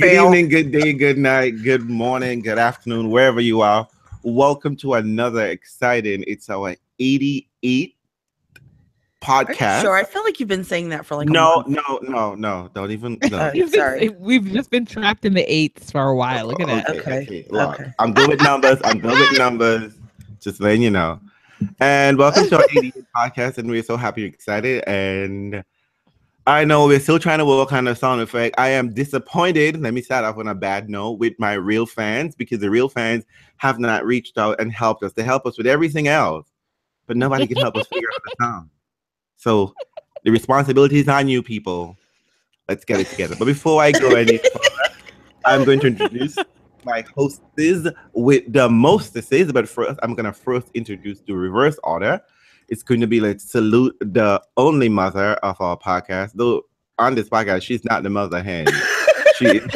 Good evening, good day, good night, good morning, good afternoon, wherever you are. Welcome to another exciting, it's our 88th podcast. Sure, I feel like you've been saying that for like no, don't even. No. Sorry, we've just been trapped in the eights for a while. Look at that. Okay. Look, okay. I'm good with numbers. Just letting you know. And welcome to our 88th podcast, and we're so happy you're excited. And I know we're still trying to work on a sound effect. I am disappointed. Let me start off on a bad note with my real fans, because the real fans have not reached out and helped us. They help us with everything else, but nobody can help us figure out the sound. So the responsibility is on you, people. Let's get it together. But before I go any further, I'm going to introduce my hostess with the mostesses. But first, I'm going to introduce the reverse order. It's going to be, let's salute the only mother of our podcast. Though on this podcast, she's not the mother hen. She is.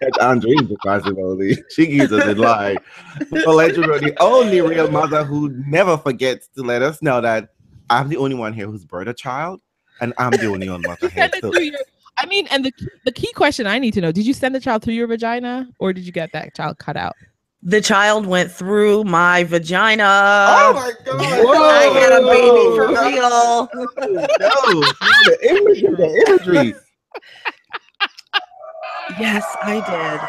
That's Andreen's responsibility. She gives us a lie. So let's remember the only real mother who never forgets to let us know that I'm the only one here who's birthed a child, and I'm the only one mother here. So. I mean, and the key question I need to know, did you send the child through your vagina, or did you get that child cut out? The child went through my vagina. Oh, my God. Whoa. I had a baby for real. No. The imagery. Yes, I did.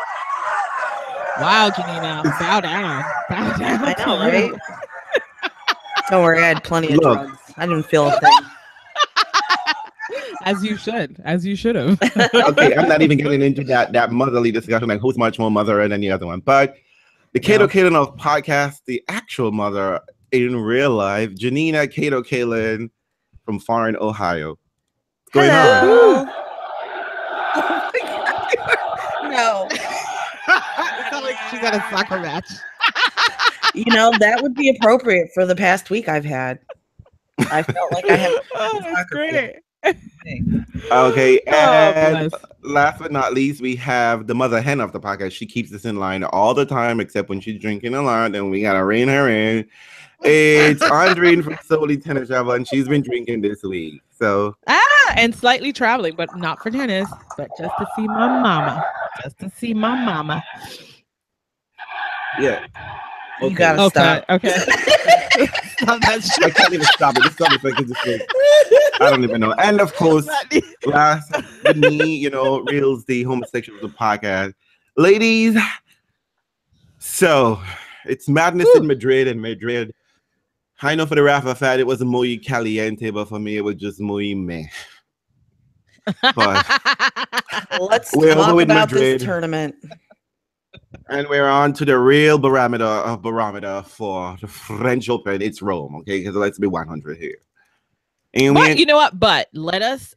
Wow, Janina. Bow down. I know, right? Don't worry, I had plenty of drugs. I didn't feel a thing. As you should have. Okay, I'm not even getting into that motherly discussion, like who's much more mother than the other one. But the Kato Kalen of podcast, the actual mother in real life, Janina Kato Kalen from Warren, Ohio. What's going on? Oh my God. No. It's not like she's at a soccer match. You know, that would be appropriate for the past week I've had. I felt like I have. Oh, that's great. Okay, and last but not least, we have the mother hen of the podcast. She keeps us in line all the time, except when she's drinking a lot, and we gotta rein her in. It's Andreen from solely tennis travel, and she's been drinking this week. So and slightly traveling, but not for tennis, but just to see my mama. Yeah. Okay. You gotta stop. Okay. Stop that shit. I can't even stop it. I don't even know. And of course, last but me, Reels, the homosexuals of the podcast. Ladies, so it's madness in Madrid. I know for the Rafa fad, it was muy caliente, but for me, it was just muy meh. But let's talk about this tournament. And we're on to the real barometer for the French Open. It's Rome, okay? Because let's be 100 here. And but you know what? But let us.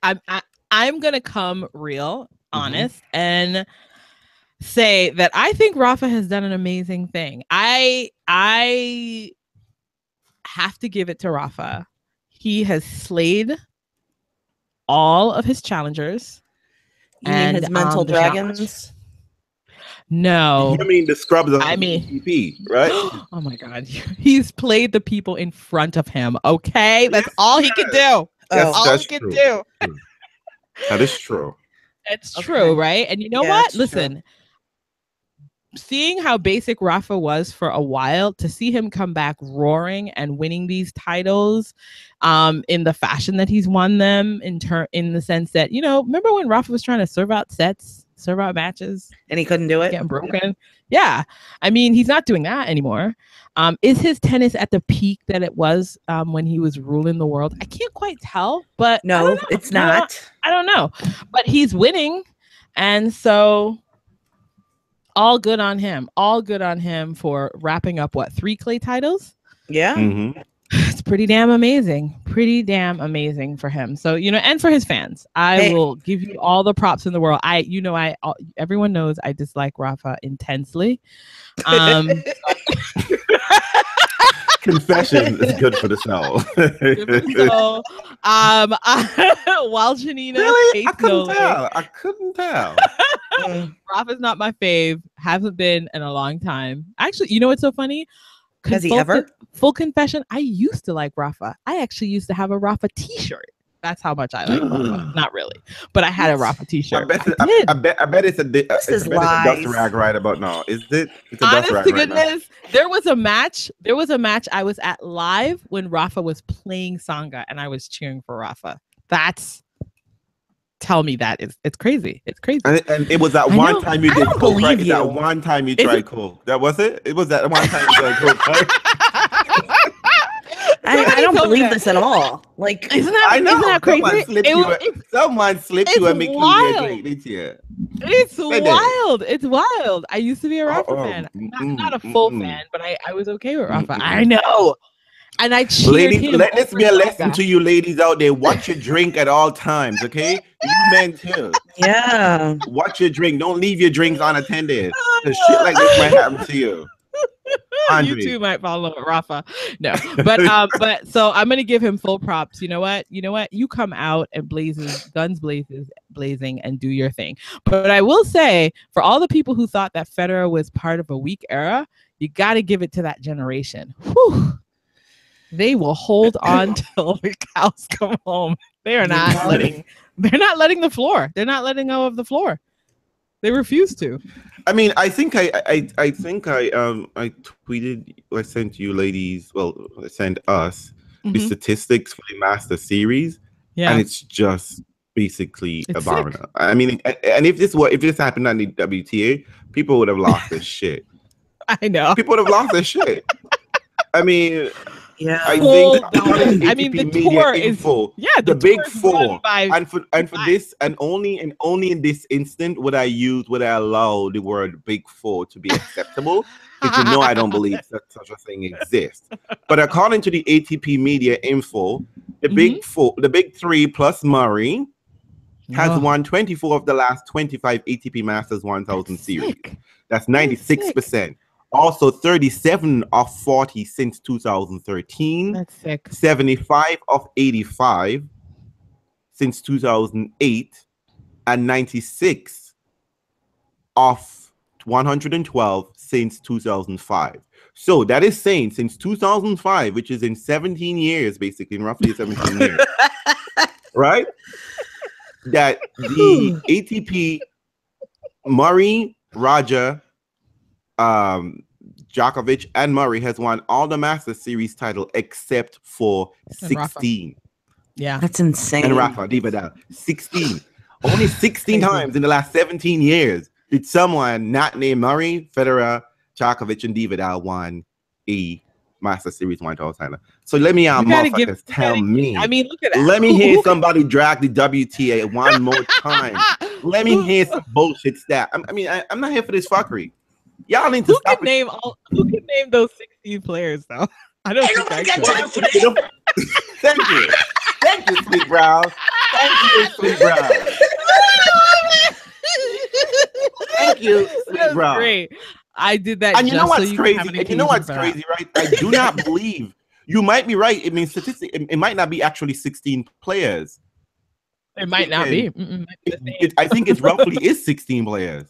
I'm gonna come real, honest, and say that I think Rafa has done an amazing thing. I have to give it to Rafa. He has slayed all of his challengers and his mental dragons. No, I mean the scrubs of ATP, right? Oh my God, he's played the people in front of him. Okay, that's all he can do. That's all he can do. That is true. It's true, right? And you know what? Listen, seeing how basic Rafa was for a while, to see him come back roaring and winning these titles, in the fashion that he's won them, in the sense that remember when Rafa was trying to serve out sets? Serve out matches, and he couldn't do it. Getting broken. Yeah, I mean, he's not doing that anymore. Is his tennis at the peak that it was when he was ruling the world? I can't quite tell, but no, it's not. I don't know, but he's winning, and so all good on him. All good on him for wrapping up what, 3 clay titles? Yeah. Mm-hmm. It's pretty damn amazing. Pretty damn amazing for him. So, and for his fans, I will give you all the props in the world. Everyone knows I dislike Rafa intensely. Confession is good for the soul. While Janina, really? I couldn't tell. Rafa's not my fave. Haven't been in a long time. Actually, you know what's so funny? Has he ever? Full confession, I used to like Rafa. I actually used to have a Rafa t-shirt. That's how much I like Rafa. Not really, but I had a Rafa T-shirt. I bet it's a dust rag right about now. Is it? It's a dust rag. Honest to goodness, there was a match. There was a match I was at live when Rafa was playing Tsonga, and I was cheering for Rafa. Tell me that it's crazy. It's crazy. And it was that one time you did coke, right? That one time you tried coke. That was it? It was that one time you tried coke, right? I don't believe this at all. Like, isn't that crazy? Someone slipped you and make you drink this year. It's wild. It's wild. I used to be a Rafa fan. Not a full fan, but I was okay with Rafa. I know. And I cheered him. Let this be a lesson to you ladies out there. Watch your drink at all times, okay? You men too. Yeah. Watch your drink. Don't leave your drinks unattended. Because shit like this might happen to you. Andre. You too might follow Rafa. No. But so I'm gonna give him full props. You know what? You know what? You come out and guns blazing and do your thing. But I will say, for all the people who thought that Federer was part of a weak era, you gotta give it to that generation. Whew. They will hold on till the cows come home. They are not letting. They're not letting the floor. They're not letting go of the floor. They refuse to. I mean, I think I tweeted. I sent you ladies. Well, I sent us the statistics for the Master Series. Yeah, and it's just basically a barn. I mean, and if this happened on the WTA, people would have lost their shit. I know. People would have lost their shit. I mean. Yeah, I mean the tour is full. Yeah, the big four. And for this and only in this instant would I use would I allow the word big four to be acceptable. Because you know I don't believe that such a thing exists. But according to the ATP media info, the big three plus Murray has won 24 of the last 25 ATP Masters 1000 series. That's 96%. Also, 37 of 40 since 2013. That's sick. 75 of 85 since 2008, and 96 of 112 since 2005. So that is saying since 2005, which is in 17 years, basically, in roughly 17 years, right? That the ATP Murray, Roger, Djokovic and Murray has won all the Masters series title except for 16. Rafa. Yeah, that's insane. And Rafa Divadal 16. Only 16 times in the last 17 years did someone not named Murray, Federer, Djokovic, and Divadal won a Masters series 1000 title. So let me motherfuckers tell me. I mean, look at that. Let me hear somebody drag the WTA one more time. Let me hear some bullshit stat. I'm not here for this fuckery. Y'all need to Who can name those 16 players though? I don't think I can. Thank you. Thank you, Sweet Brown. Thank you, Sweet Brown. Thank you, Sweet Brown. Great. I did that. And you know what's crazy? And you know what's crazy, right? I do not believe you might be right. I mean, statistically, it might not be actually 16 players. It might not be. I think it roughly is 16 players.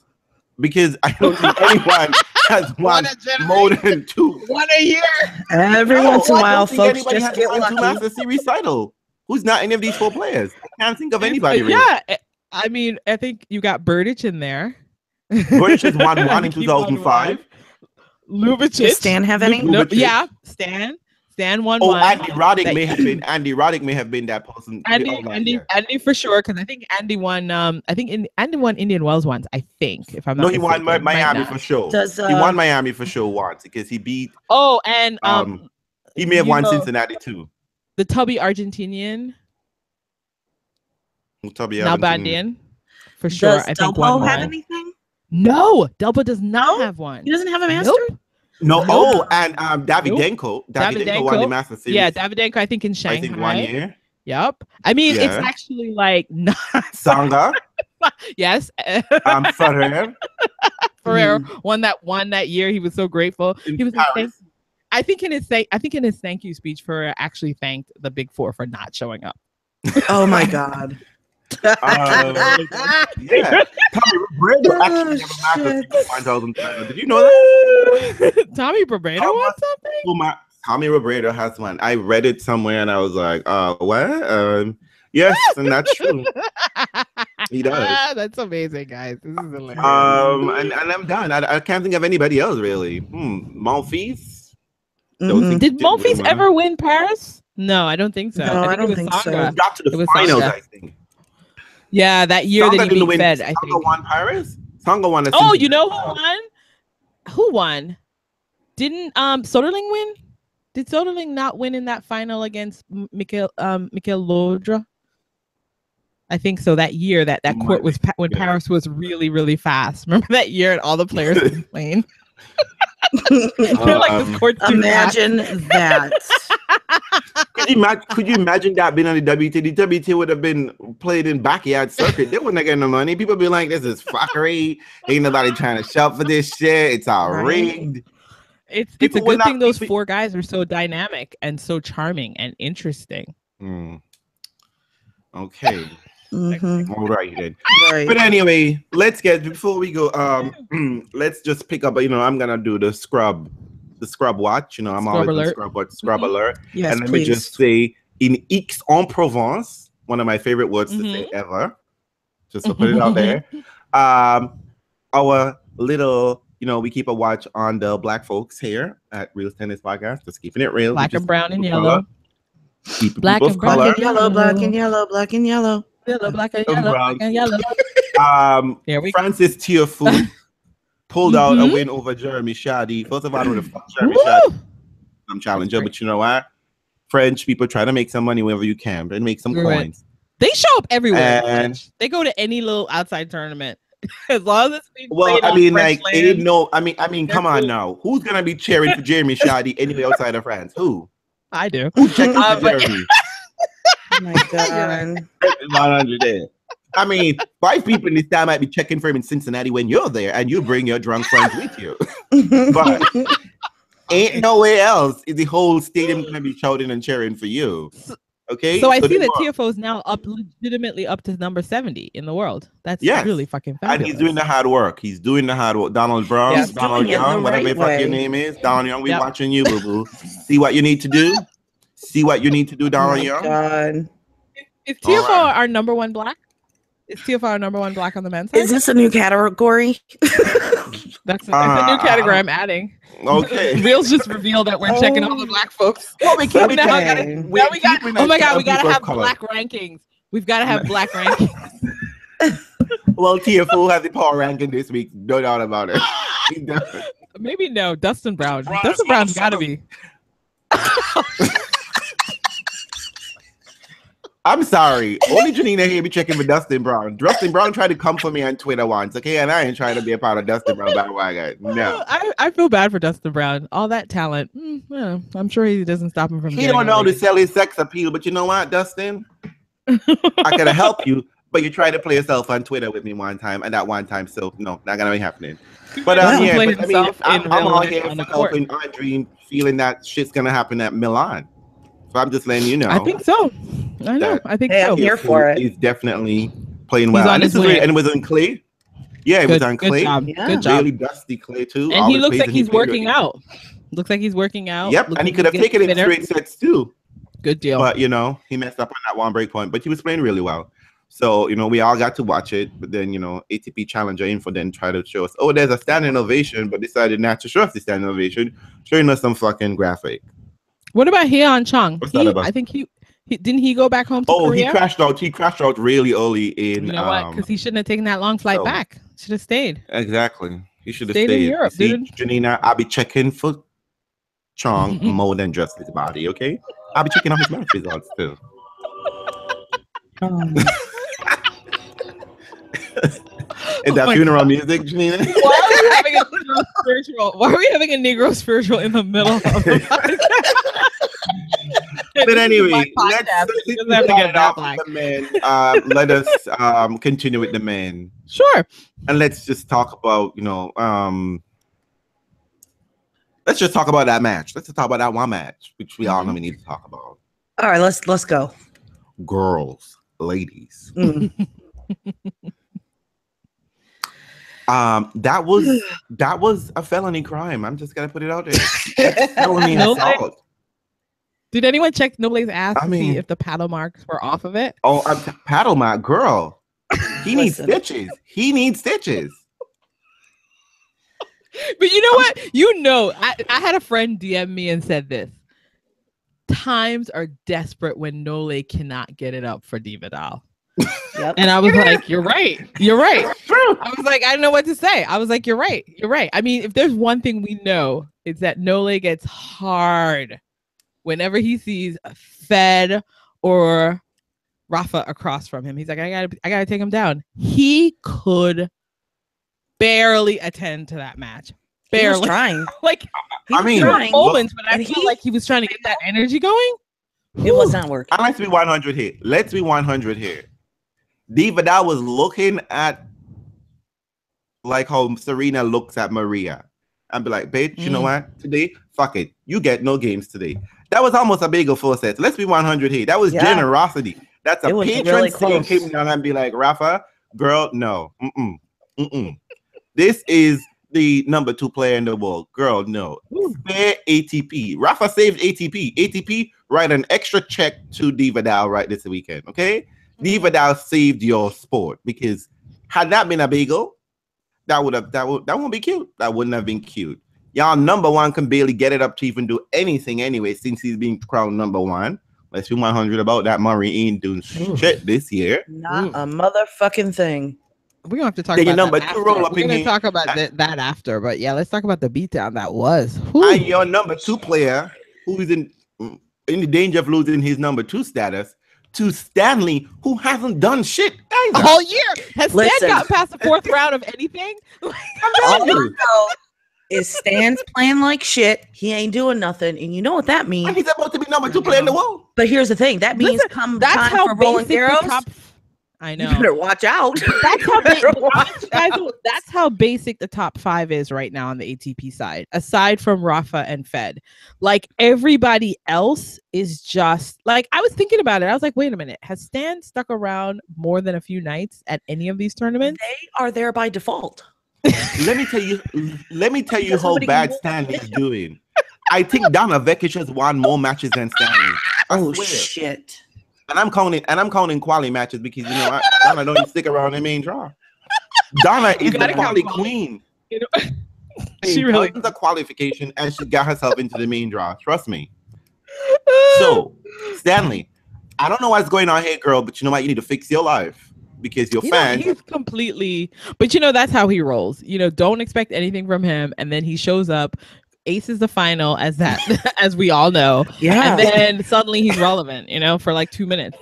Because I don't think anyone has won more than two. One a year. Every once in a while, folks, just get one Master Series title. Who's not any of these four players? I can't think of anybody. Yeah, really. I mean, I think you got Burditch in there. Burditch has won one in 2005. Lubicic. Does Stan have any? No, yeah, Stan won one. Andy Roddick may have been that person. Andy for sure, because I think Andy won. Andy won Indian Wells once. I think if I'm not. No, he won Miami for sure. He won Miami for sure once because he beat. Oh, and he may have won Cincinnati too. The Tubby Argentinian. Nabandian, for sure. Does Delpo have anything? No, Delpo does not have one. He doesn't have a master. Nope. No, oh, and Davidenko. Davidenko won the Master Series. Yeah, Davidenko, I think in Shanghai. I think 1 year. Yep. I mean, it's actually like not Tsonga. Yes. Ferrer. Ferrer won that year. He was so grateful. He was I think in his thank you speech, Ferrer actually thanked the Big Four for not showing up. Oh my God. Yeah. Tommy Robredo actually won a Master. Did you know that? Tommy Robredo won something? Tommy Robredo has one. I read it somewhere and I was like, what? Yes, and that's true. He does. That's amazing, guys. This is hilarious. And I'm done. I can't think of anybody else, really. Monfils? Mm-hmm. Did Monfils ever win Paris? No, I don't think so. No, I don't think so. He got to the finals, I think. Yeah, that year that he beat Fed, I think. Tsonga won Paris? Tsonga won. Oh, you know who won? Who won? Didn't Söderling win? Did Söderling not win in that final against Mikel Laudra? I think so. That year, that court was when Paris was really, really fast. Remember that year, and all the players were playing. Like, this court's too imagine that. Could you imagine that being on the WTA? The WTA would have been played in backyard circuit. They wouldn't have gotten no money. People be like, "This is fuckery. Ain't nobody trying to shout for this shit. It's all rigged." It's a good thing those four guys are so dynamic and so charming and interesting. Okay. All right, then. Right. But anyway, before we go, let's just pick up, I'm going to do the scrub watch. I'm always on scrub watch, scrub alert. Yes, and let me just say, in Aix-en-Provence, one of my favorite words to say ever, just to put it out there, our little, we keep a watch on the black folks here at Real Tennis Podcast, just keeping it real. Black and brown and yellow. Black and brown and yellow, black and yellow, black and yellow. Yellow, black and yellow, black and yellow. Frances Tiafoe pulled out a win over Jeremy Chardy. First of all, I don't know if Jeremy Chardy, some challenger, but you know what? French people try to make some money wherever you can and make some coins. They show up everywhere. And they go to any little outside tournament. As long as it's they didn't know. I mean, come on now. Who's gonna be cheering for Jeremy Chardy anywhere outside of France? Who? I do. Who checked for Jeremy? Oh my God. 100 there. I mean, 5 people in this town might be checking for him in Cincinnati when you're there, and you bring your drunk friends with you. But ain't nowhere else is the whole stadium gonna be shouting and cheering for you. Okay. So I see that Tiafoe is now legitimately up to number 70 in the world. That's really fucking fabulous. And he's doing the hard work. He's doing the hard work. Donald Brown, Donald Young, whatever the fuck your name is. Donald Young, we watching you, boo-boo. See what you need to do. See what you need to do, Donald Young. God. Is Tiafoe our number one black? Is Tiafoe our number one black on the men's side? Is this a new category? That's a new category I'm adding. Okay. Reels just revealed that we're checking all the black folks. Well, we can't. We gotta have black rankings. We've gotta have black rankings. Well, Tiafoe has the power ranking this week. No doubt about it. He does. Maybe no. Dustin Brown. Dustin Brown's gotta be. I'm sorry. Only Janina here be checking for Dustin Brown. Dustin Brown tried to come for me on Twitter once, okay? And I ain't trying to be a part of Dustin Brown. By the way, guys. No. I feel bad for Dustin Brown. All that talent. Yeah, I'm sure he doesn't stop him from getting. He don't know to sell his sex appeal, but you know what, Dustin? I could help you, but you tried to play yourself on Twitter with me one time, and that one time, so no, not going to be happening. But I'm all here for helping Andreen, feeling that shit's going to happen at Milan. So I'm just letting you know. I think so. I know. I think so. I'm here for it. He's definitely playing well. And this is really, and it was on clay. Yeah, it was on clay. Good job. Yeah. Good job. Really dusty clay too. And he looks like he's working out. Looks like he's working out. Yep. And he could have taken it straight sets too. Good deal. But he messed up on that one break point. But he was playing really well. So we all got to watch it. But then ATP Challenger Info then tried to show us, oh, there's a standing ovation, but decided not to show us the standing ovation, showing us some fucking graphic. What about Heon Chung? I think he go back home to Korea? He crashed out. He crashed out really early in. You know what? Because he shouldn't have taken that long flight back. Should have stayed. Exactly. He should have stayed in Europe, dude. Janina, I'll be checking for Chung more than just his body. Okay, I'll be checking on his match results too. Is that funeral music, Janina? Why are we having a Negro spiritual in the middle of the podcast? But anyway, let's get off the men. Let us continue with the men. Sure. And let's just talk about, let's just talk about that match. Let's just talk about that one match, which we all know we need to talk about. All right, let's go. Girls, ladies. That was a felony crime. I'm just gonna put it out there. Felony assault. Did anyone check Noble's ass to see if the paddle marks were off of it? Oh, paddle mark, girl. He needs stitches. He needs stitches. But you know what? You know, I had a friend DM me and said this. Times are desperate when Nole cannot get it up for Divadal. Yep. And I was like, you're right. You're right. I was like, I don't know what to say. I was like, you're right. You're right. I mean, if there's one thing we know, it's that Nole gets hard whenever he sees a Fed or Rafa across from him. He's like, I gotta take him down. He could barely attend to that match. Barely. He was trying. Like, I mean, moments, but I feel like he was trying to get that energy going. It was not working. I like to be 100 here. Let's be 100 here. Divadal was looking at like how Serena looks at Maria and be like, bitch, you know what? Today, fuck it. You get no games today. That was almost a bagel full set. Let's be 100 here. That was generosity. That's a patron saying, came down and be like, Rafa, girl, no. Mm-mm. Mm-mm. This is the number 2 player in the world. Girl, no. Spare ATP. Rafa saved ATP. ATP, write an extra check to Divadal right this weekend, okay? Divadal saved your sport, because had that been a bagel, that wouldn't be cute. That wouldn't have been cute. Y'all number 1 can barely get it up to even do anything anyway, since he's being crowned number 1. Let's be 100 about that. Murray ain't doing shit this year. Not a motherfucking thing. We're gonna have to talk about number 2 roll up. We're gonna talk about that after, but yeah, let's talk about the beatdown that was. And your number 2 player, who is in the danger of losing his number 2 status to Stanley, who hasn't done shit either. A whole year. Has Stan gotten past the 4th round of anything? All we know is Stan's playing like shit. He ain't doing nothing, and you know what that means. And he's about to be number 2 player in the world. But here's the thing: that means come time for rolling arrows. I know. You better watch out. That's how basic the top 5 is right now on the ATP side, aside from Rafa and Fed. Like, everybody else is just like, I was thinking about it. I was like, wait a minute. Has Stan stuck around more than a few nights at any of these tournaments? They are there by default. Let me tell you how bad Stan is doing. I think Donna Vekic has won more matches than Stan. Oh, shit. And I'm counting quality matches, because you know Donna don't even stick around in main draw. Donna is the quality queen. You know, she really does the qualification, and she got herself into the main draw. Trust me. So, Stanley, I don't know what's going on here, girl, but you know what? You need to fix your life, because your fans. He's completely. But you know that's how he rolls. You know, don't expect anything from him, and then he shows up. Aces the final, as we all know. Yeah. And then suddenly he's relevant, you know, for like 2 minutes.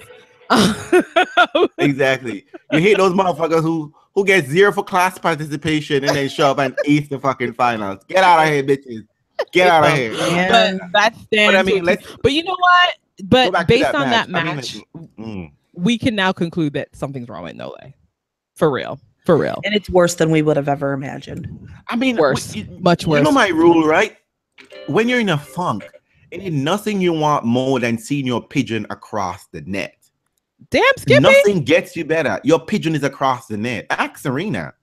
Exactly. You hate those motherfuckers who get 0 for class participation and then show up and ace the fucking finals. Get out of here, bitches. Get out of here. Yeah. But that's I mean, but you know what? But based on that match, we can now conclude that something's wrong with Nole. For real. For real. And it's worse than we would have ever imagined. I mean, worse. Much worse. You know my rule, right? When you're in a funk, it is nothing you want more than seeing your pigeon across the net. Damn, Skippy. Nothing gets you better. Your pigeon is across the net. Ask Serena.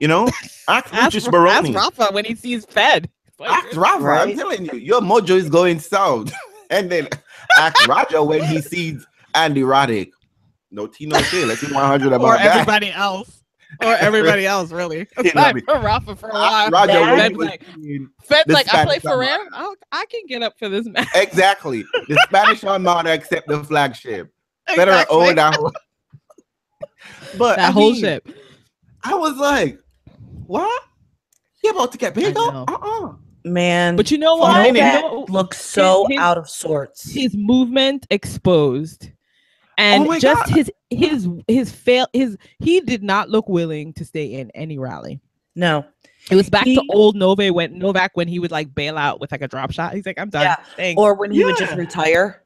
You know? Ask Rafa when he sees Fed. Ask Rafa. Right? I'm telling you. Your mojo is going south. And then ask Roger when he sees Andy Roddick. No tea, no shit. Let's be 100 about that. Or everybody else. Or everybody else, really. Aside from Rafa for a while. Fed's like, I play Ferrer. I can get up for this match. Exactly. The Spanish Armada accept the flagship. Federer owned that one. But that whole ship. I was like, what? You about to get big though? Man. But you know what? It looks so out of sorts. His movement exposed. And just his he did not look willing to stay in any rally. No. It was back to old Novak when he would like bail out with like a drop shot. He's like, I'm done. Yeah. Or when he would just retire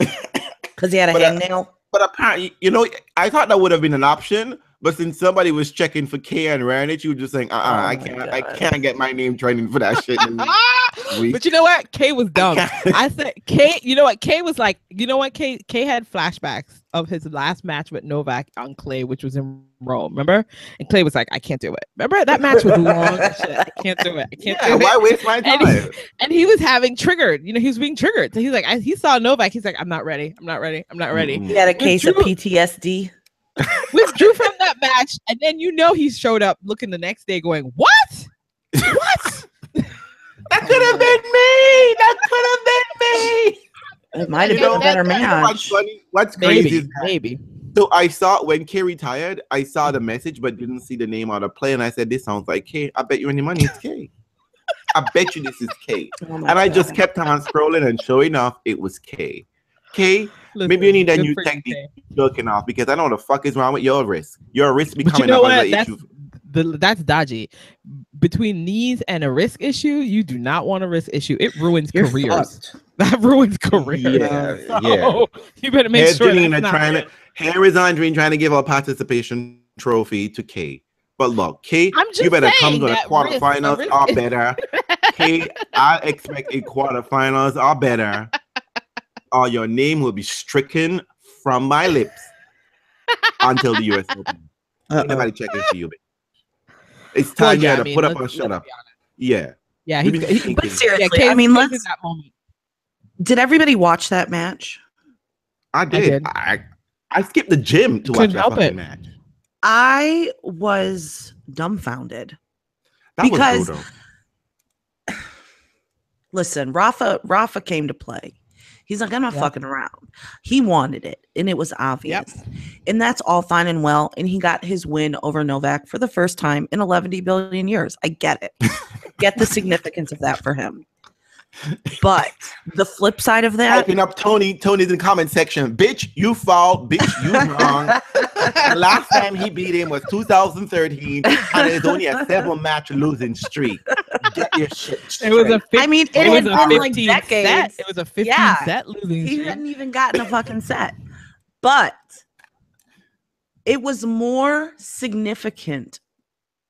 because he had a hangnail. But apparently, you know, I thought that would have been an option, but since somebody was checking for Kei and Ranich, you were just saying, I can't get my name training for that shit. week. But you know what? Kay was dumb. I said, Kay, you know what? Kay was like, you know what? Kay had flashbacks of his last match with Novak on clay, which was in Rome, remember? And Clay was like, I can't do it. Remember? That match was long and shit. I can't do it. I can't do it. Why waste my time? And he was having triggered. You know, he was being triggered. So he's like, he saw Novak. He's like, I'm not ready. I'm not ready. I'm not ready. He had a case of PTSD. Withdrew from that match, and then you know he showed up looking the next day going, what? What? That could have been me. That could have been me. It might have been a better match. What's funny? What's crazy? Maybe. So I saw when Kay retired, I saw the message but didn't see the name on the play, and I said, "This sounds like Kay. I bet you any money it's Kay. I bet you this is Kay." Oh and God. I just kept on scrolling, and sure enough, it was Kay. Kay, listen, maybe you need a new technique looking off because I don't know what the fuck is wrong with your wrist. Your wrist becoming you know a issue. That's dodgy. Between knees and a wrist issue, you do not want a wrist issue. It ruins careers. That ruins careers. Yeah, so you better make sure. Here is Andreen trying to give a participation trophy to Kay. But look, Kay, you better come to the quarterfinals or better. Kay, I expect a quarterfinals or better, or your name will be stricken from my lips until the U.S. Open. Ain't nobody checking for you, baby. It's time to put up or shut up. Yeah. Yeah. But seriously, I mean, let's. Did everybody watch that match? I did. I skipped the gym to watch that fucking match. I was dumbfounded. That was brutal. Listen, Rafa came to play. He's like, I'm not fucking around. He wanted it, and it was obvious. Yep. And that's all fine and well. And he got his win over Novak for the first time in 11 billion years. I get it. I get the significance of that for him. But the flip side of that. Typing up Tony's in the comment section. Bitch, you foul. Bitch, you wrong. Last time he beat him was 2013, and it's only a 7-match losing streak. Get your shit straight. It was a 15, I mean, it was been like decades. Set. It was a 15 set losing streak. He hadn't even gotten a fucking set. But it was more significant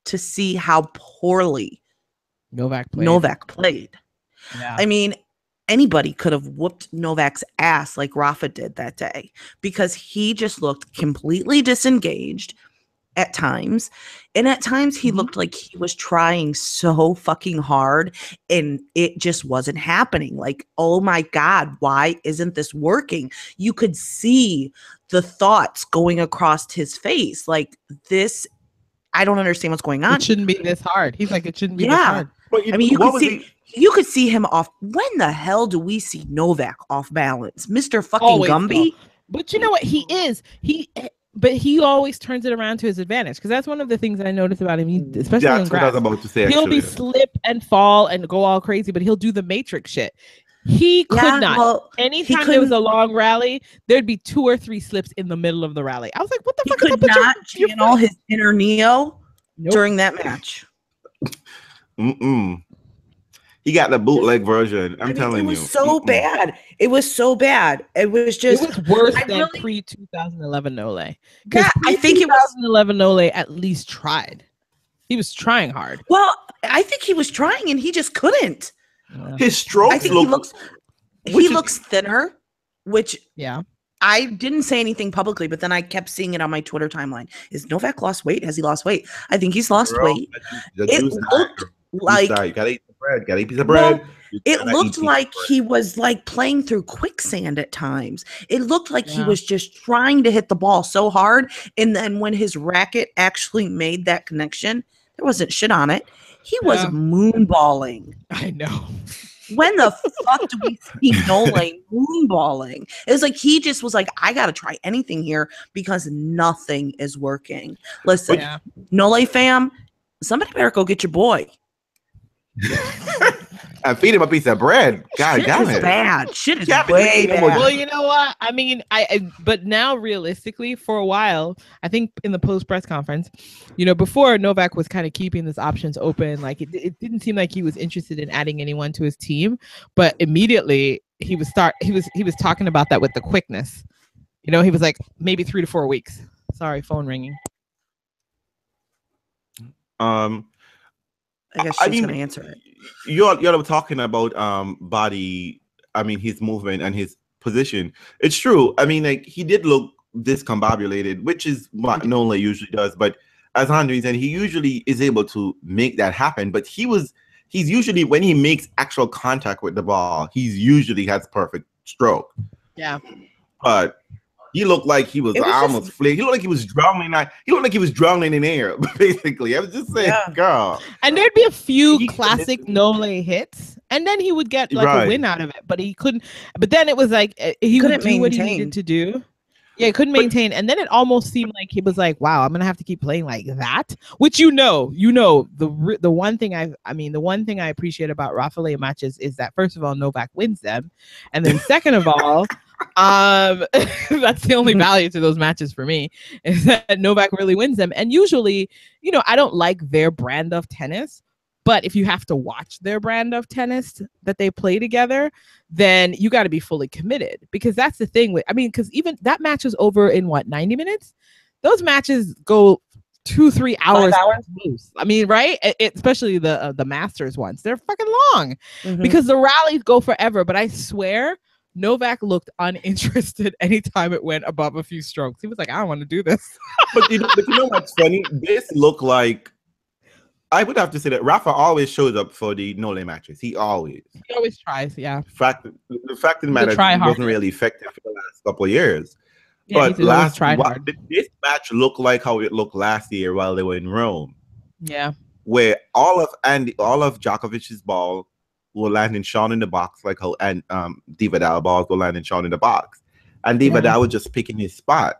to see how poorly Novak played. Yeah. I mean, anybody could have whooped Novak's ass like Rafa did that day because he just looked completely disengaged at times. And at times he looked like he was trying so fucking hard and it just wasn't happening. Like, oh my God, why isn't this working? You could see the thoughts going across his face. Like, this, I don't understand what's going on. It shouldn't be this hard. He's like, it shouldn't be this hard. But I mean, you could see him off. When the hell do we see Novak off balance? Mr. fucking always Gumby? Off. But you know what? He is. But he always turns it around to his advantage because that's one of the things I noticed about him, especially on grass. That's what I was about to say, actually. He'll be slip and fall and go all crazy, but he'll do the Matrix shit. He could not. Well, anytime there was a long rally, there'd be 2 or 3 slips in the middle of the rally. I was like, what the fuck? He could not channel his inner Neo during that match. He got the bootleg version. I'm telling you. It was so bad. It was so bad. It was just worse than pre-2011 Nole. Yeah, I think 2011 Nole at least tried. He was trying hard. Well, I think he was trying and he just couldn't. His strokes. I think he looks thinner, which I didn't say anything publicly, but then I kept seeing it on my Twitter timeline. Is Novak lost weight? Has he lost weight? I think he's lost weight. It looked like you gotta eat the bread. Gotta eat a piece of bread. It looked like he was like playing through quicksand at times. It looked like he was just trying to hit the ball so hard, and then when his racket actually made that connection, there wasn't shit on it. He was moonballing. I know. When the fuck do we see Nole moonballing? It was like he just was like, I gotta try anything here because nothing is working. Listen, Nole fam, somebody better go get your boy. I feed him a piece of bread. God damn it! Bad shit is way bad. Well, you know what? I mean, but now realistically, for a while, I think in the post press conference, you know, before Novak was kind of keeping his options open. Like it didn't seem like he was interested in adding anyone to his team. But immediately he was talking about that with the quickness. You know, he was like maybe 3 to 4 weeks. Sorry, phone ringing. I guess she's gonna answer it. you're talking about body. I mean, his movement and his position. It's true. I mean, like, he did look discombobulated, which is what Nola usually does. But as Andreen said, he usually is able to make that happen. But he was. He's usually, when he makes actual contact with the ball, he's usually has perfect stroke. Yeah. But he looked like he was almost just flailing. He looked like he was drowning. He looked like he was drowning in air, basically. I was just saying, yeah. Girl. And there'd be a few classic no-lay hits, and then he would get like a win out of it. But he couldn't. But then it was like he couldn't do what he needed to do. Yeah, he couldn't maintain. And then it almost seemed like he was like, wow, I'm going to have to keep playing like that, which, the one thing the one thing I appreciate about Rafael matches is that, first of all, Novak wins them. And then second of all, that's the only value to those matches for me, is that Novak really wins them. And usually, I don't like their brand of tennis. But if you have to watch their brand of tennis that they play together, then you got to be fully committed, because that's the thing. Because even that match is over in what, 90 minutes? Those matches go 2-3 hours. 5 hours loose. Right? Especially the Masters ones. They're fucking long because the rallies go forever. But I swear, Novak looked uninterested anytime it went above a few strokes. He was like, I don't want to do this. But you know what's funny? This looked like, I would have to say that Rafa always shows up for the no-lay matches. He always tries, yeah. The fact of the matter is he wasn't really effective for the last couple of years. Yeah, but this match looked like how it looked last year while they were in Rome. Yeah. Where all of Djokovic's ball will land in Sean in the box, like how Divadal balls will land in Sean in the box. And Divadal was just picking his spot.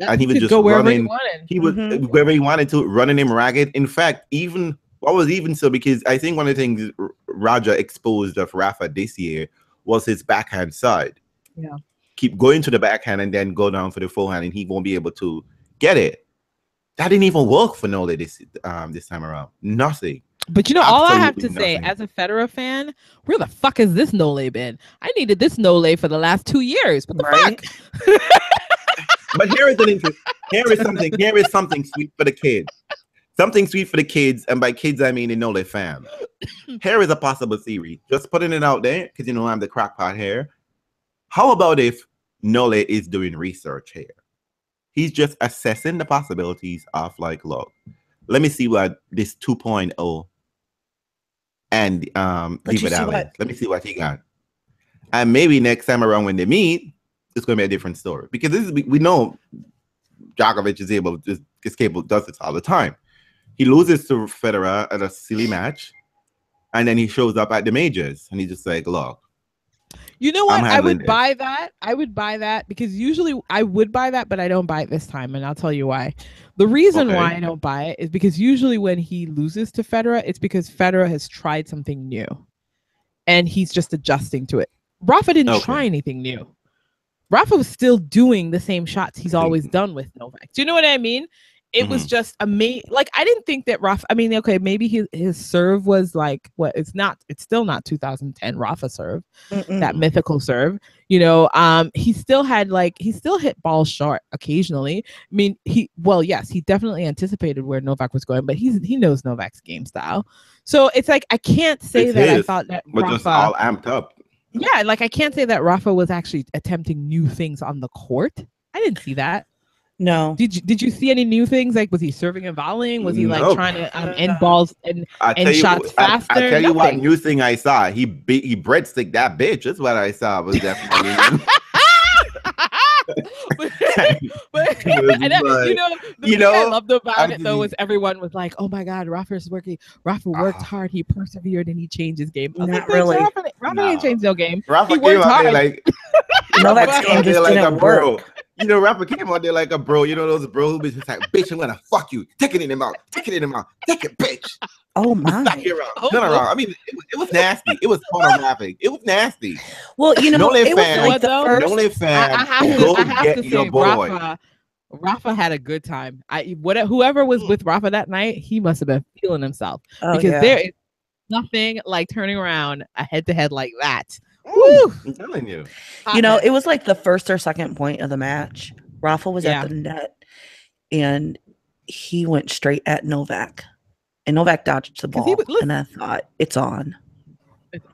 And he was just running. He was wherever he wanted to, running him ragged. In fact, because I think one of the things Raja exposed of Rafa this year was his backhand side. Yeah, keep going to the backhand and then go down for the forehand, and he won't be able to get it. That didn't even work for Nole this time around. Nothing. But all I have to say, as a Federer fan, where the fuck has this Nole been? I needed this Nole for the last 2 years. What the fuck? But here is something sweet for the kids. Something sweet for the kids, and by kids I mean the Nole fam. Here is a possible theory. Just putting it out there, because I'm the crackpot here. How about if Nole is doing research here? He's just assessing the possibilities of, like, look, let me see what this 2.0 and let me see what he got. And maybe next time around when they meet, it's going to be a different story, because we know Djokovic does this all the time. He loses to Federer at a silly match, and then he shows up at the majors and he's just like, look. You know what? I would buy that. I would buy that, because usually I would buy that, but I don't buy it this time, and I'll tell you why. The reason why I don't buy it is because usually when he loses to Federer, it's because Federer has tried something new, and he's just adjusting to it. Rafa didn't try anything new. Rafa was still doing the same shots he's always done with Novak. Do you know what I mean? It was just amazing. Like, I didn't think that Rafa, maybe his serve was like, it's still not 2010 Rafa serve, that mythical serve. He still had, like, he still hit balls short occasionally. He definitely anticipated where Novak was going, but he knows Novak's game style. So it's like, I can't say it's that his, I thought that Rafa was just all amped up. Yeah, like, I can't say that Rafa was actually attempting new things on the court. I didn't see that. No. Did you see any new things? Like, was he serving and volleying? Was he trying to end balls and shots faster? I tell you what new thing I saw. He breadstick that bitch. That's what I saw. Was definitely. I loved about it though was everyone was like, oh my god, Rafa worked hard, he persevered, and he changed his game. Rafa didn't change no game. Rafa came out there like a bro. Rafa came out there like a bro. Those bro who be just like, bitch, I'm gonna fuck you. Take it in him out. Take it in him out. Take it, bitch. Oh my! It was nasty. It was pornographic. It was nasty. Well, it was like the first. Nole fan, I have to say, Rafa had a good time. Whoever was with Rafa that night, he must have been feeling himself, because there is nothing like turning around a head-to-head like that. Woo! I'm telling you. It was like the first or second point of the match. Rafa was at the net, and he went straight at Novak. and Novak dodged the ball. And I thought, it's on.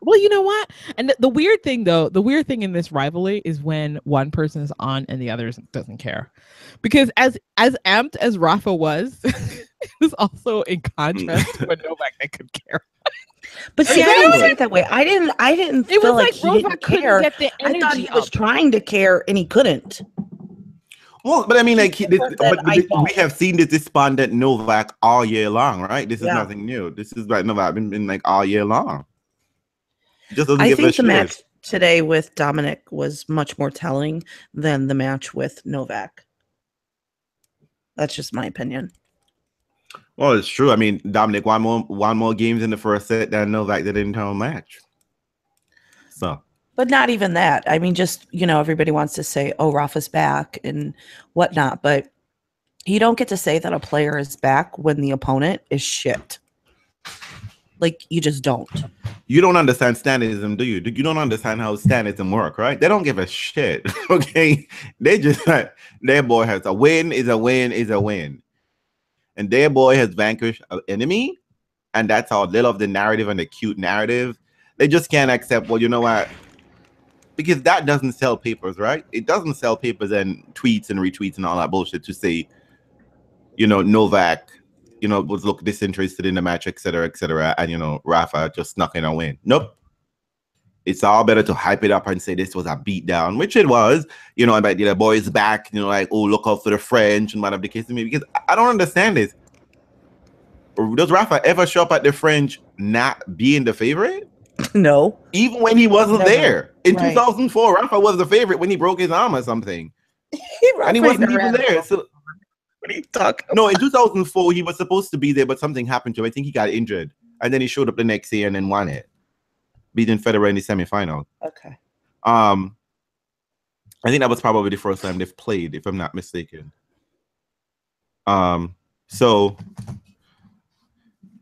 Well, you know what? And the weird thing, though, the weird thing in this rivalry is when one person is on and the other doesn't care. Because as amped as Rafa was, it was also in contrast to a Novak that could care. But see, I didn't see it that way. I didn't feel like he didn't care. I thought he was trying to care and he couldn't. Well, but I mean, like, we have seen this despondent Novak all year long, right? This is nothing new. This is like Novak been like all year long. I think the match today with Dominic was much more telling than the match with Novak. That's just my opinion. Well, it's true. I mean, Dominic won more games in the first set than Novak did in the entire match. So, but not even that. I mean, just, you know, everybody wants to say, "Oh, Rafa's back" and whatnot, but you don't get to say that a player is back when the opponent is shit. Like, you just don't. You don't understand Stanism, do you? You don't understand how Stanism work, right? They don't give a shit, okay? They just, their boy has a win, is a win, is a win. And their boy has vanquished an enemy, and that's how they love the narrative and the cute narrative. They just can't accept, well, you know what? Because that doesn't sell papers, right? It doesn't sell papers and tweets and retweets and all that bullshit to say, you know, Novak, you know, was look disinterested in the match, et cetera, and, you know, Rafa just snuck in a win. Nope. It's all better to hype it up and say this was a beatdown, which it was, you know, about the boys back, you know, like, oh, look out for the French and whatever the case may be, because I don't understand this. Does Rafa ever show up at the French not being the favorite? No. Even when he wasn't there. In 2004, Rafa was the favorite when he broke his arm or something. And he wasn't even there. So, what are you talking about? No, in 2004, he was supposed to be there, but something happened to him. I think he got injured. And then he showed up the next year and then won it, beating Federer in the semifinal. Okay. I think that was probably the first time they've played, if I'm not mistaken. So,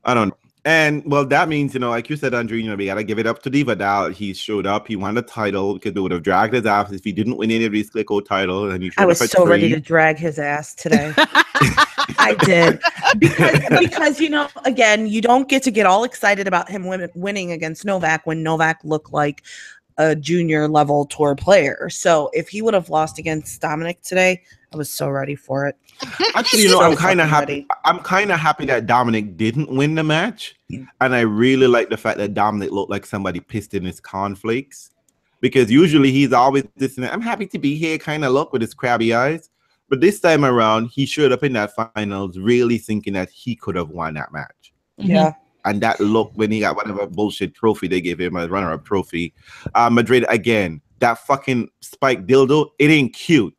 I don't know. And, well, that means, you know, like you said, Andreen, you know, we got to give it up to Divadal. He showed up. He won the title because they would have dragged his ass if he didn't win any of these Klitschko titles. And he showed up ready to drag his ass today. I did. Because, you know, again, you don't get to get all excited about him winning against Novak when Novak looked like a junior-level tour player. So if he would have lost against Dominic today, I was so ready for it. Actually, you know, I'm kind of happy. I'm kind of happy that Dominic didn't win the match, and I really like the fact that Dominic looked like somebody pissed in his cornflakes, because usually he's always this and I'm happy to be here kind of look with his crabby eyes, but this time around he showed up in that finals really thinking that he could have won that match. Yeah. And that look when he got whatever bullshit trophy they gave him, a runner-up trophy, Madrid again. That fucking spike dildo, it ain't cute.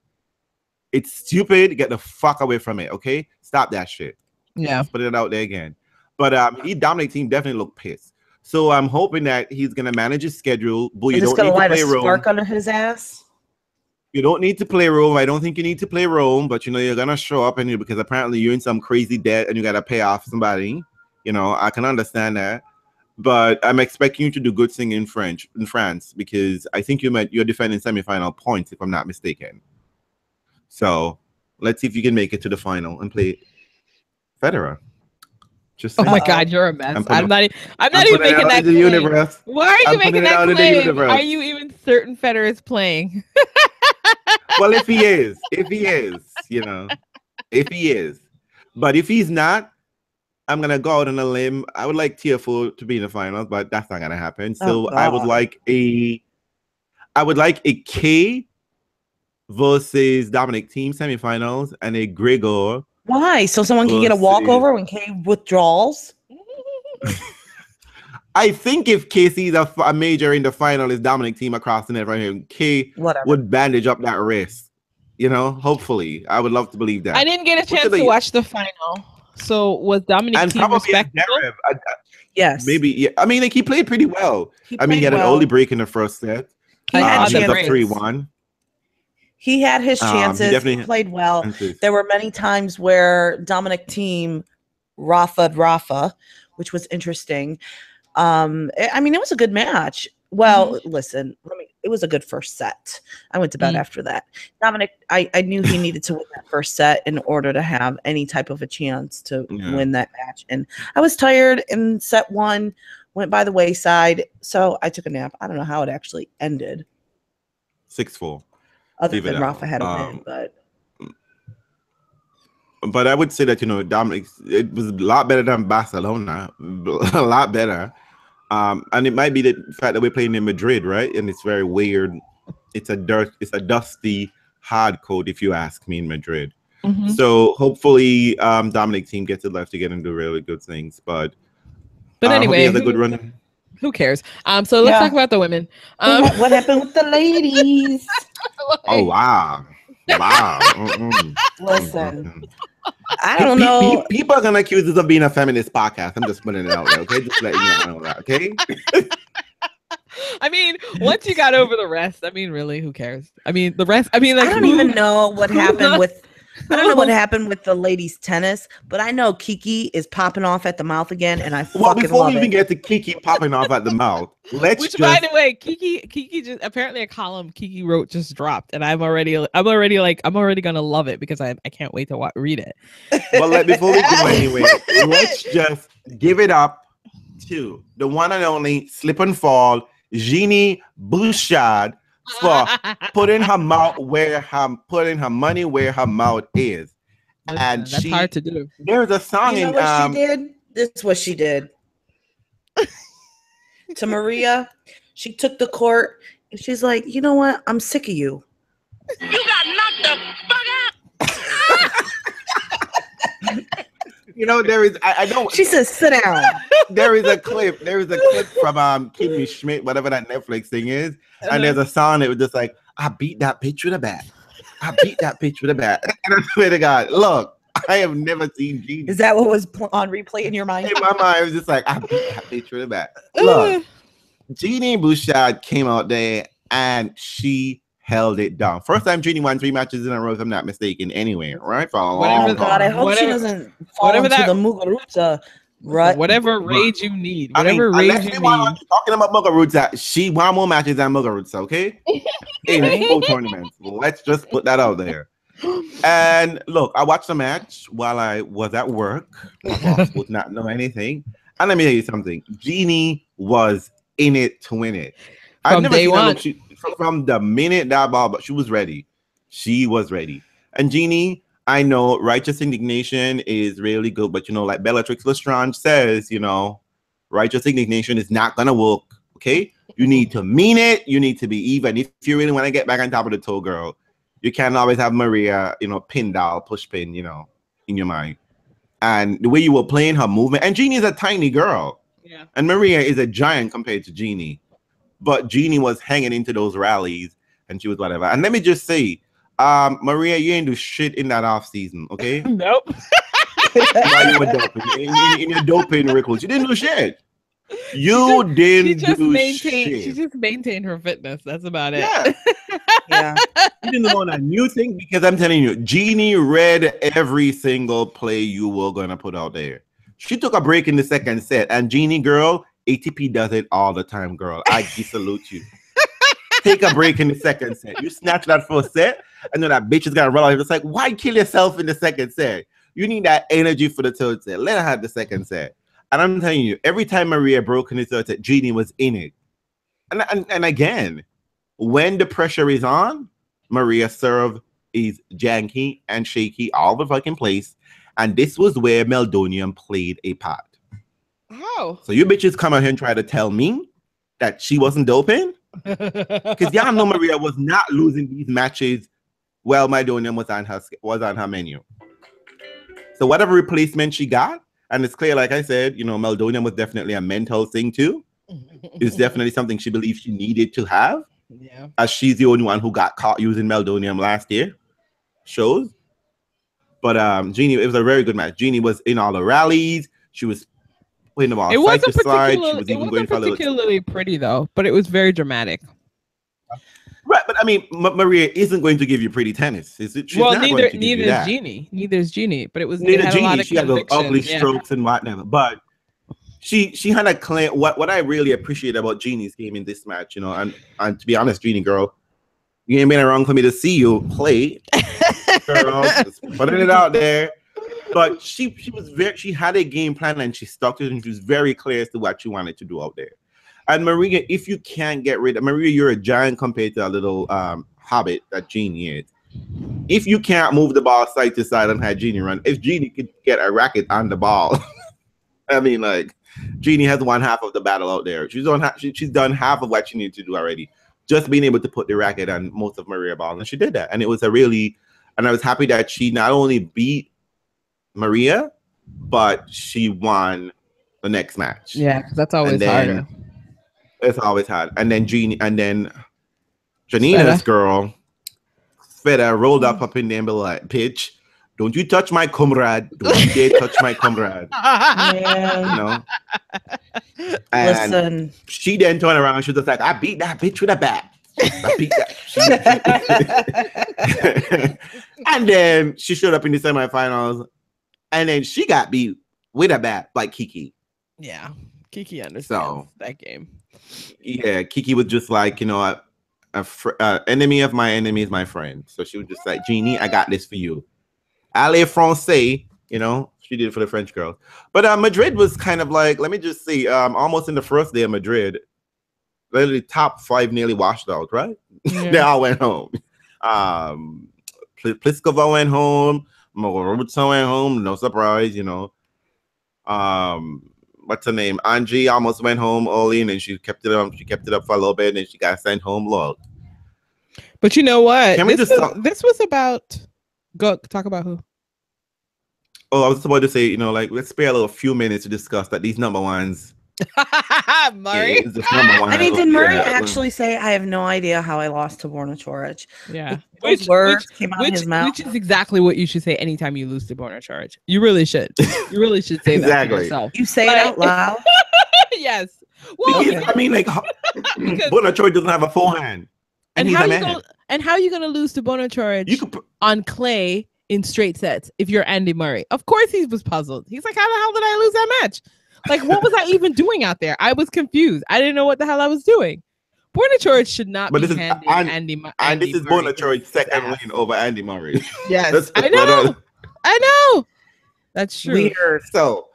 It's stupid. Get the fuck away from it, okay? Stop that shit. Yeah. Let's put it out there again. But he Dominic team definitely looked pissed. So I'm hoping that he's gonna manage his schedule. Boo, you don't need to play Rome. Spark under his ass. You don't need to play Rome. I don't think you need to play Rome, but you know you're gonna show up and because apparently you're in some crazy debt and you gotta pay off somebody. You know, I can understand that. But I'm expecting you to do good thing in France, because I think you're defending semifinal points, if I'm not mistaken. So let's see if you can make it to the final and play Federer. Just oh my God, you're a mess. I'm not even making that claim. Why are you making that claim? Are you even certain Federer is playing? Well, if he is, you know, if he is. But if he's not, I'm gonna go out on a limb. I would like Tiafoe to be in the finals, but that's not gonna happen. So I would like a K versus Dominic Thiem semifinals and a Gregor. Why? So someone can get a walkover when Kay withdraws? I think if Kay sees a major in the final is Dominic Thiem across the net right here, Kay would bandage up that wrist. You know, hopefully. I would love to believe that. I didn't get a chance to watch the final. So was Dominic Thiem respectful? Yes. Maybe. Yeah. I mean, like, he played pretty well. He had an early break in the first set. He was up 3-1. He had his chances. He played well. There were many times where Dominic Thiem Rafa'd Rafa, which was interesting. I mean, it was a good match. Well, listen, let me it was a good first set. I went to bed after that. Dominic, I knew he needed to win that first set in order to have any type of a chance to win that match. And I was tired, and set one went by the wayside, so I took a nap. I don't know how it actually ended. 6-4. Other than Rafa had a win, but. But I would say that, you know, Dominic, it was a lot better than Barcelona, a lot better. And it might be the fact that we're playing in Madrid, right? And it's very weird. It's a dusty, hard court, if you ask me, in Madrid. Mm-hmm. So hopefully Dominic team gets it left again and do really good things. But anyway, another good run. Who cares? So let's talk about the women. What happened with the ladies? Oh wow. Wow. Listen, I don't know. People are gonna accuse us of being a feminist podcast. I'm just putting it out there, okay? Just letting you know that, okay? I mean, once you got over the rest, I mean, really, who cares? I mean, the rest. I mean, like, I don't even know what happened with. I don't know what happened with the ladies' tennis, but I know Kiki is popping off at the mouth again, and I fucking love it. Well, before we even get to Kiki popping off at the mouth, let's just... by the way, Kiki just apparently a column Kiki wrote just dropped, and I'm already gonna love it because I can't wait to read it. Well, before we go anyway, let's just give it up to the one and only slip and fall Genie Bouchard. For putting her money where her mouth is, and that's hard to do. There's a song in. You know what she did? This is what she did to Maria. She took the court and she's like, "You know what? I'm sick of you. You got knocked the fuck out." You know, there is. I don't. She says, "Sit down." There is a clip. There is a clip from Kimmy Schmidt, whatever that Netflix thing is, and there's a song that was just like, "I beat that bitch with a bat. I beat that bitch with a bat." And I swear to God, look, I have never seen Genie. Is that what was on replay in your mind? In my mind, it was just like, "I beat that bitch with a bat." Look, Genie Bouchard came out there and she held it down. First time Genie won 3 matches in a row, if I'm not mistaken. Anyway, right? For a long time. I hope she doesn't fall into the Muguruza rut. Whatever rage you need. Whatever rage you need. Talking about Muguruza, she won more matches than Muguruza, okay? In full tournaments. Let's just put that out there. And look, I watched the match while I was at work. My boss would not know anything. And let me tell you something. Genie was in it to win it. From day one. From the minute that Bob, she was ready. She was ready. And Genie, I know righteous indignation is really good, but you know, like Bellatrix Lestrange says, you know, righteous indignation is not gonna work. Okay, you need to mean it. You need to be even. If you really want to get back on top of the toe, girl, you can't always have Maria, you know, pin down, push pin, you know, in your mind. And the way you were playing her movement, and Genie's a tiny girl, yeah, and Maria is a giant compared to Genie. But Genie was hanging into those rallies, and she was whatever. And let me just say, Maria, you ain't do shit in that off season, okay? Nope. While you were doping, in your doping records, you didn't do shit. You she just maintained shit. She just maintained her fitness. That's about it. Yeah. Yeah. You didn't go on a new thing because I'm telling you, Genie read every single play you were gonna put out there. She took a break in the second set, and Genie girl. ATP does it all the time, girl. I salute you. Take a break in the second set. You snatch that first set, and then that bitch is gonna run off. It's like, why kill yourself in the second set? You need that energy for the third set. Let her have the second set. And I'm telling you, every time Maria broke in the third set, Genie was in it. And again, when the pressure is on, Maria's serve is janky and shaky all the fucking place. And this was where Meldonium played a part. Oh. So you bitches come out here and try to tell me that she wasn't doping? Because y'all know Maria was not losing these matches while Meldonium was on her menu. So whatever replacement she got, and it's clear, like I said, you know, Meldonium was definitely a mental thing too. It's definitely something she believed she needed to have. Yeah. As she's the only one who got caught using Meldonium last year. Shows. But Genie, it was a very good match. Genie was in all the rallies. She was It wasn't particularly pretty though, but it was very dramatic. Right, but I mean, Maria isn't going to give you pretty tennis, is it? She's neither is Genie, but it was. Neither Genie, she had those ugly strokes and whatnot. But She had a claim. What I really appreciate about Genie's game in this match, you know, and to be honest, Genie girl, you ain't been around for me to see you play. Girl, just putting it out there. But she had a game plan and she stuck to it, and she was very clear as to what she wanted to do out there. And Maria, if you can't get rid of Maria, you're a giant compared to a little hobbit that Genie is. If you can't move the ball side to side and have Genie run, if Genie could get a racket on the ball, I mean, like, Genie has won half of the battle out there. She's done half of what she needed to do already. Just being able to put the racket on most of Maria ball, and she did that. And it was a really, and I was happy that she not only beat Maria, but she won the next match. Yeah, that's always harder. It's always hard. And then Genie, and then Janina's girl, Federer, rolled up in there and be like, "Pitch, don't you touch my comrade. Don't you dare touch my comrade." Yeah. You know? And listen, she then turned around and she was just like, "I beat that bitch with a bat. I beat that." And then she showed up in the semifinals and then she got beat with a bat by Kiki. Yeah. Kiki understands that game. Yeah. Kiki was just like, you know, a enemy of my enemy is my friend. So she was just like, "Genie, I got this for you." Allez Francais, you know, she did it for the French girls. But Madrid was kind of like, let me just see, almost in the first day of Madrid, literally top five nearly washed out, right? Yeah. They all went home. Pliskova went home, Morozova went home, no surprise, you know. What's her name? Angie almost went home early, and then she kept it up. She kept it up for a little bit, and then she got sent home low. But you know what? Can we just this was about... Go talk about who? Oh, I was about to say, you know, like, let's spare a little few minutes to discuss that these number ones. Murray. Yeah, number one. I mean, did Murray actually say, "I have no idea how I lost to Borna Ćorić"? Yeah, which is exactly what you should say anytime you lose to Borna Ćorić. You really should. You really should say that yourself. You say it out loud. Yes. Well, because, I mean, like, Borna Ćorić doesn't have a forehand. And how are you going to lose to Borna Ćorić on clay in straight sets if you're Andy Murray? Of course he was puzzled. He's like, how the hell did I lose that match? Like, what was I even doing out there? I was confused. I didn't know what the hell I was doing. Borna Ćorić should not be handing Andy this is Borna Ćorić's second win over Andy Murray. Yes. I know. I know. That's true. Weird. So,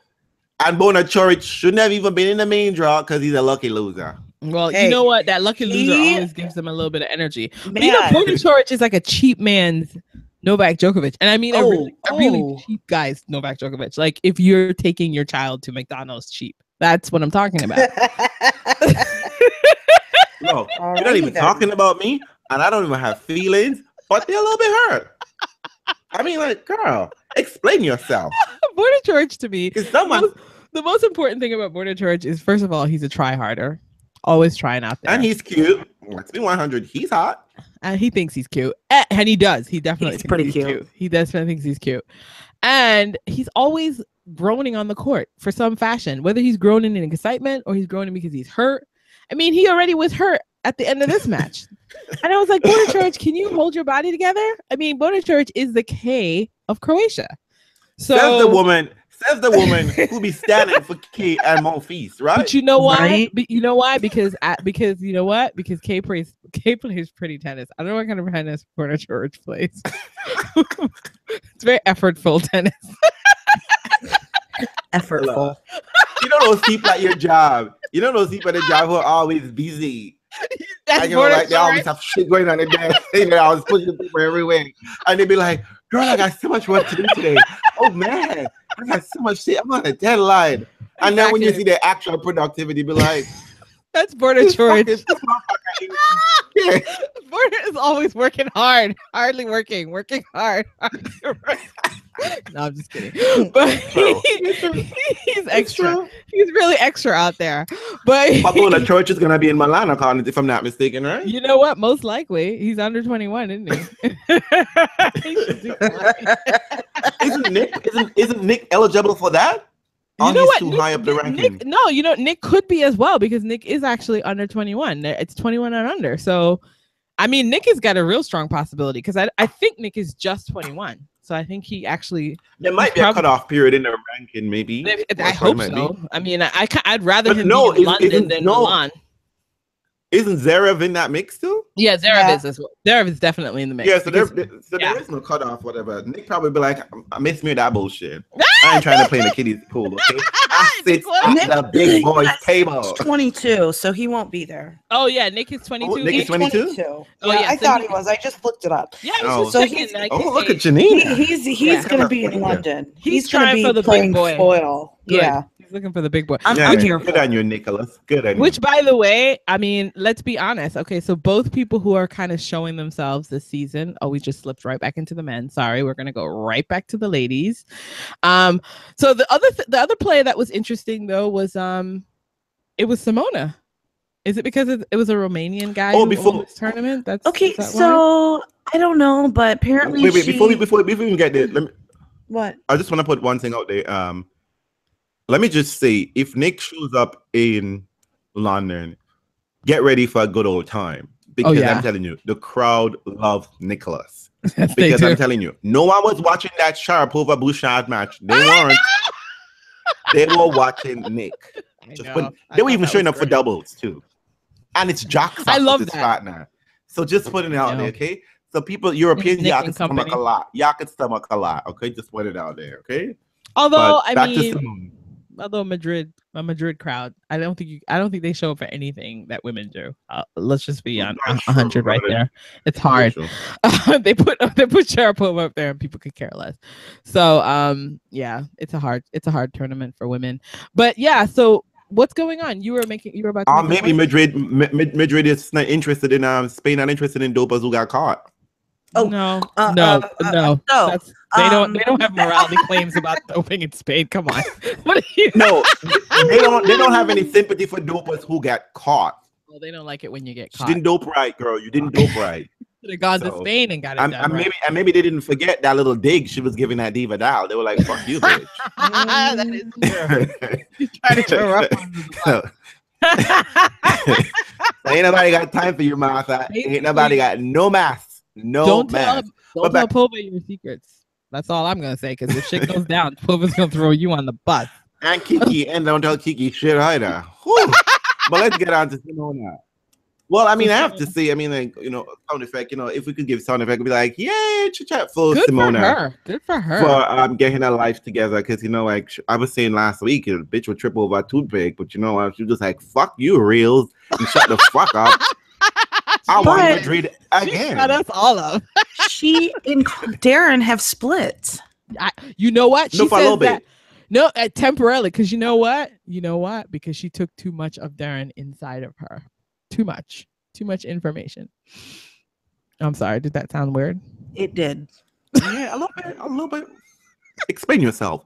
and Borna Ćorić shouldn't have even been in the main draw because he's a lucky loser. Well, you know what? That lucky loser always gives them a little bit of energy. But, you know, Borna Ćorić is like a cheap man's Novak Djokovic. And I mean a really cheap guy's Novak Djokovic. Like, if you're taking your child to McDonald's cheap. That's what I'm talking about. No, you're not even talking about me. And I don't even have feelings. But they're a little bit hurt. I mean, like, girl, explain yourself. Borna Ćorić to me. The most important thing about Borna Ćorić is, first of all, he's a try-harder. Always trying out there. And he's cute. Let's be 100. He's hot. And he thinks he's cute. And he does. He definitely thinks pretty he's cute. He definitely thinks he's cute. And he's always groaning on the court for some fashion, whether he's groaning in excitement or he's groaning because he's hurt. I mean, he already was hurt at the end of this match. And I was like, Borna Ćorić, can you hold your body together? I mean, Borna Ćorić is the K of Croatia. So Says the woman who be standing for Kei and Monfils, right? But you know why? Right? But you know why? Because you know what? Because Kei plays pretty tennis. I don't know what kind of tennis Borna Ćorić plays. It's very effortful tennis. Effortful. You know those people at your job. You know those people at the job who are always busy. And you know, like, they always have shit going on in their day. They always pushing people everywhere. And they be like, "Girl, I got so much work to do today. Oh man, I got so much shit. I'm on a deadline." And then when you see the actual productivity, be like, "That's Borna Ćorić." Yeah. Borna is always working hard, working hard. No, I'm just kidding. But he's extra. He's really extra out there. But Borna Ćorić is gonna be in Milan, if I'm not mistaken, right? You know what? Most likely, he's under 21, isn't he? Isn't Nick eligible for that? You know what? Too high up the ranking. No, you know, Nick could be as well because Nick is actually under 21. It's 21 and under. So I mean, Nick has got a real strong possibility because I think Nick is just 21. So I think he actually... There might be a cutoff period in the ranking, maybe. I hope so. I mean, I'd rather him be in London than Milan. Isn't Zverev in that mix too? Yeah, Zverev is definitely in the mix. Yeah, so there is no cutoff, whatever. Nick probably be like, I miss me that bullshit. I ain't trying to play in the kiddies pool, okay? I sit at the big boy's table. He's 22, so he won't be there. Oh, yeah, Nick is 22. Oh, Nick is 22? Oh, yeah, yeah, I thought he was. I just looked it up. Yeah, look at Janina. He's going to be in London. He's trying for the big boy. Good. Yeah, he's looking for the big boy. I'm here. Good on you, Nicholas. Good on you. Which, by the way, I mean, let's be honest. Okay, so both people who are kind of showing themselves this season. Oh, we just slipped right back into the men. Sorry, we're gonna go right back to the ladies. So the other player that was interesting though was it was Simona. Is it because it was a Romanian guy? Oh, before this tournament. That's okay. That so one? I don't know, but apparently, wait, she... before we even get there, let me. What? I just want to put one thing out there. Let me just say, if Nick shows up in London, get ready for a good old time. Because I'm telling you, the crowd loves Nicholas. Because I'm telling you, no one was watching that Sharapova Bouchard match. They weren't. They were watching Nick. They were even showing up for doubles too. And it's Jackson, his partner. So just putting it out there, okay? So people, Europeans, y'all can stomach a lot. Y'all can stomach a lot, okay? Just put it out there, okay? Although, I mean... Although a Madrid crowd, I don't think they show up for anything that women do. Let's just be on 100 right there. It's hard. They put Sharapova up there, and people could care less. So it's a hard tournament for women. But yeah, so what's going on? You were about to maybe Madrid is not interested in Spain. Not interested in dopers who got caught. Oh no! They don't have morality claims about doping in Spain. Come on, what are you? No, they don't have any sympathy for dopers who got caught. Well, they don't like it when you get caught. You didn't dope right, girl. You didn't dope right. Should have gone to Spain and got it done. Maybe they didn't forget that little dig she was giving at Divadal. They were like, "Fuck you, bitch." That is true. She's trying to throw up on the ain't nobody got time for you, Martha. Ain't nobody got no math. No, don't tell Pova your secrets. That's all I'm gonna say. Because if shit goes down, Pova's gonna throw you on the bus. And Kiki, and don't tell Kiki shit either. But let's get on to Simona. Well, I mean, I have to say, I mean, like, you know, sound effect. You know, if we could give sound effect, we'd be like, yay, chit-chat for Simona. Good for her. For getting her life together. Because you know, like I was saying last week, the bitch would trip over a toothpick, but you know, she was just like, "Fuck you, reels, and shut the fuck up." I want Madrid again. That's all of. She and Darren have split. You know what? She says that. No, temporarily, because you know what? Because she took too much of Darren inside of her. Too much information. I'm sorry. Did that sound weird? It did. Yeah, a little bit. Explain yourself.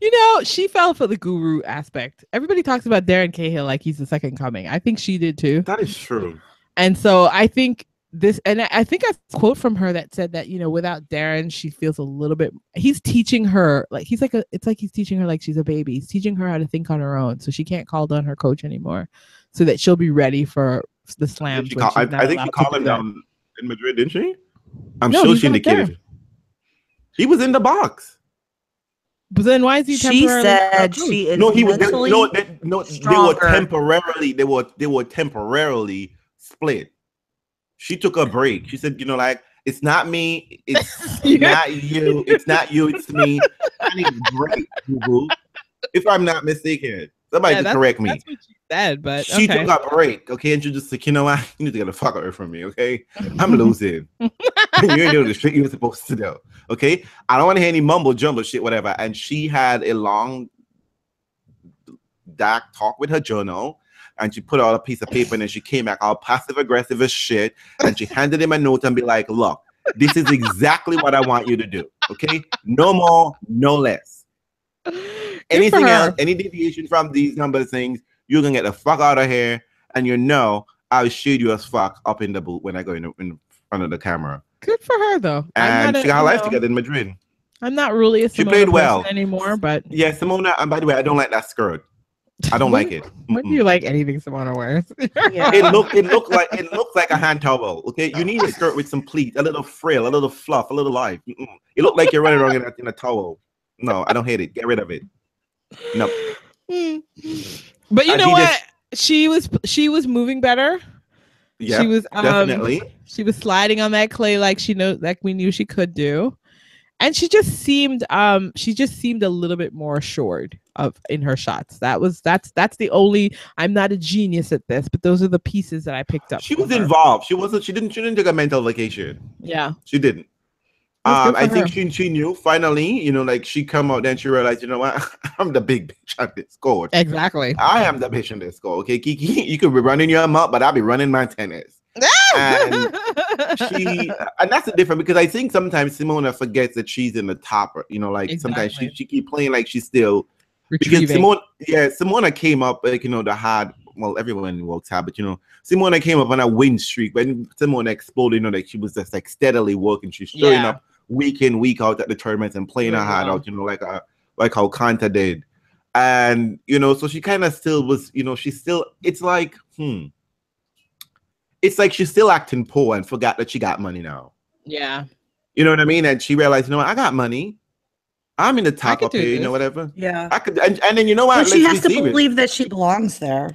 You know, she fell for the guru aspect. Everybody talks about Darren Cahill like he's the second coming. I think she did too. That is true. And so I think this, and I think I quote from her that said that, you know, without Darren, she feels a little bit, he's teaching her, like he's like, it's like he's teaching her like she's a baby. He's teaching her how to think on her own. So she can't call down her coach anymore so that she'll be ready for the slams. I think she called him down in Madrid, didn't she? I'm sure she indicated. He was in the box. But then why is he temporarily? She said she is. No, he was. They were temporarily split. She took a break. She said, you know, like, it's not me. It's not you. It's not you. It's me. I need a break, boo-boo. If I'm not mistaken, somebody can correct me. That's what she said, but she took a break. Okay, and she just like, you know what? You need to get the fuck away from me. Okay, I'm losing. You ain't doing the shit you were supposed to do. Okay, I don't want to hear any mumble jumble shit, whatever. And she had a long, dark talk with her journal, and she put out a piece of paper, and then she came back all passive aggressive as shit, and she handed him a note and be like, "Look, this is exactly what I want you to do. Okay, no more, no less. Anything else, any deviation from these number of things, you're gonna get the fuck out of here, and you know I'll shoot you as fuck up in the boot when I go in front of the camera." Good for her, though. And she got her life together in Madrid. I'm not really a Simona fan anymore, but... Yeah, Simona, and by the way, I don't like that skirt. I don't like it. When do you like anything Simona wears? Yeah. It looked like a hand towel. Okay, you need a skirt with some pleat, a little frill, a little fluff, a little life. It looked like you're running around in a towel. No, I don't hate it. Get rid of it. No. But you know what? She was moving better. Yeah, she was definitely. She was sliding on that clay like we knew she could do, and she just seemed a little bit more assured in her shots. That's the only. I'm not a genius at this, but those are the pieces that I picked up. She was involved. She didn't take a mental vacation. Yeah, she didn't. I think she knew finally, she come out and she realized, you know what, I'm the big bitch on this court. Exactly. I am the bitch on this court. Okay, Kiki, you could be running your mouth, but I'll be running my tennis. and that's the difference, because I think sometimes Simona forgets that she's in the top, sometimes she keep playing like she's still retrieving. Because Simona came up, the hard. Well, everyone works hard, but Simona came up on a win streak. When Simona exploded, she was just steadily working. She's showing up week in, week out at the tournaments and playing her heart out, like how Kanta did. And, so she kind of still was, it's like she's still acting poor and forgot that she got money now. Yeah. You know what I mean? And she realized, I got money. I'm in the top up here, this. Whatever. Yeah. I could, and then, But she has to believe that she belongs there.